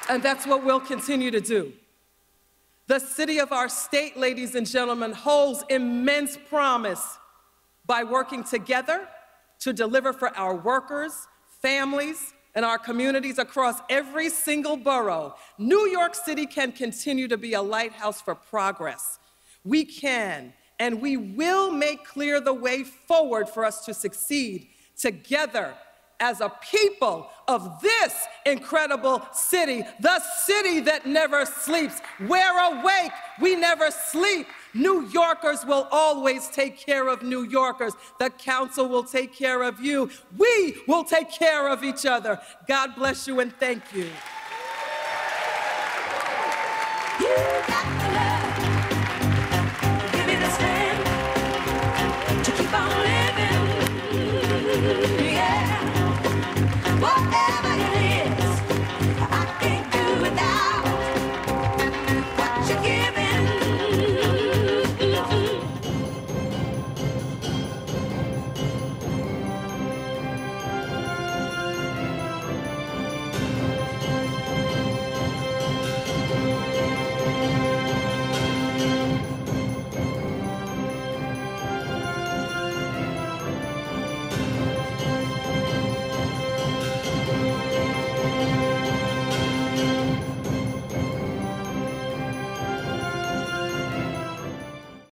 And that's what we'll continue to do. The city of our state, ladies and gentlemen, holds immense promise by working together to deliver for our workers, families, in our communities across every single borough. New York City can continue to be a lighthouse for progress. We can and we will make clear the way forward for us to succeed together as a people of this incredible city, the city that never sleeps. We're awake, we never sleep. New Yorkers will always take care of New Yorkers. The council will take care of you. We will take care of each other. God bless you and thank you. Whatever.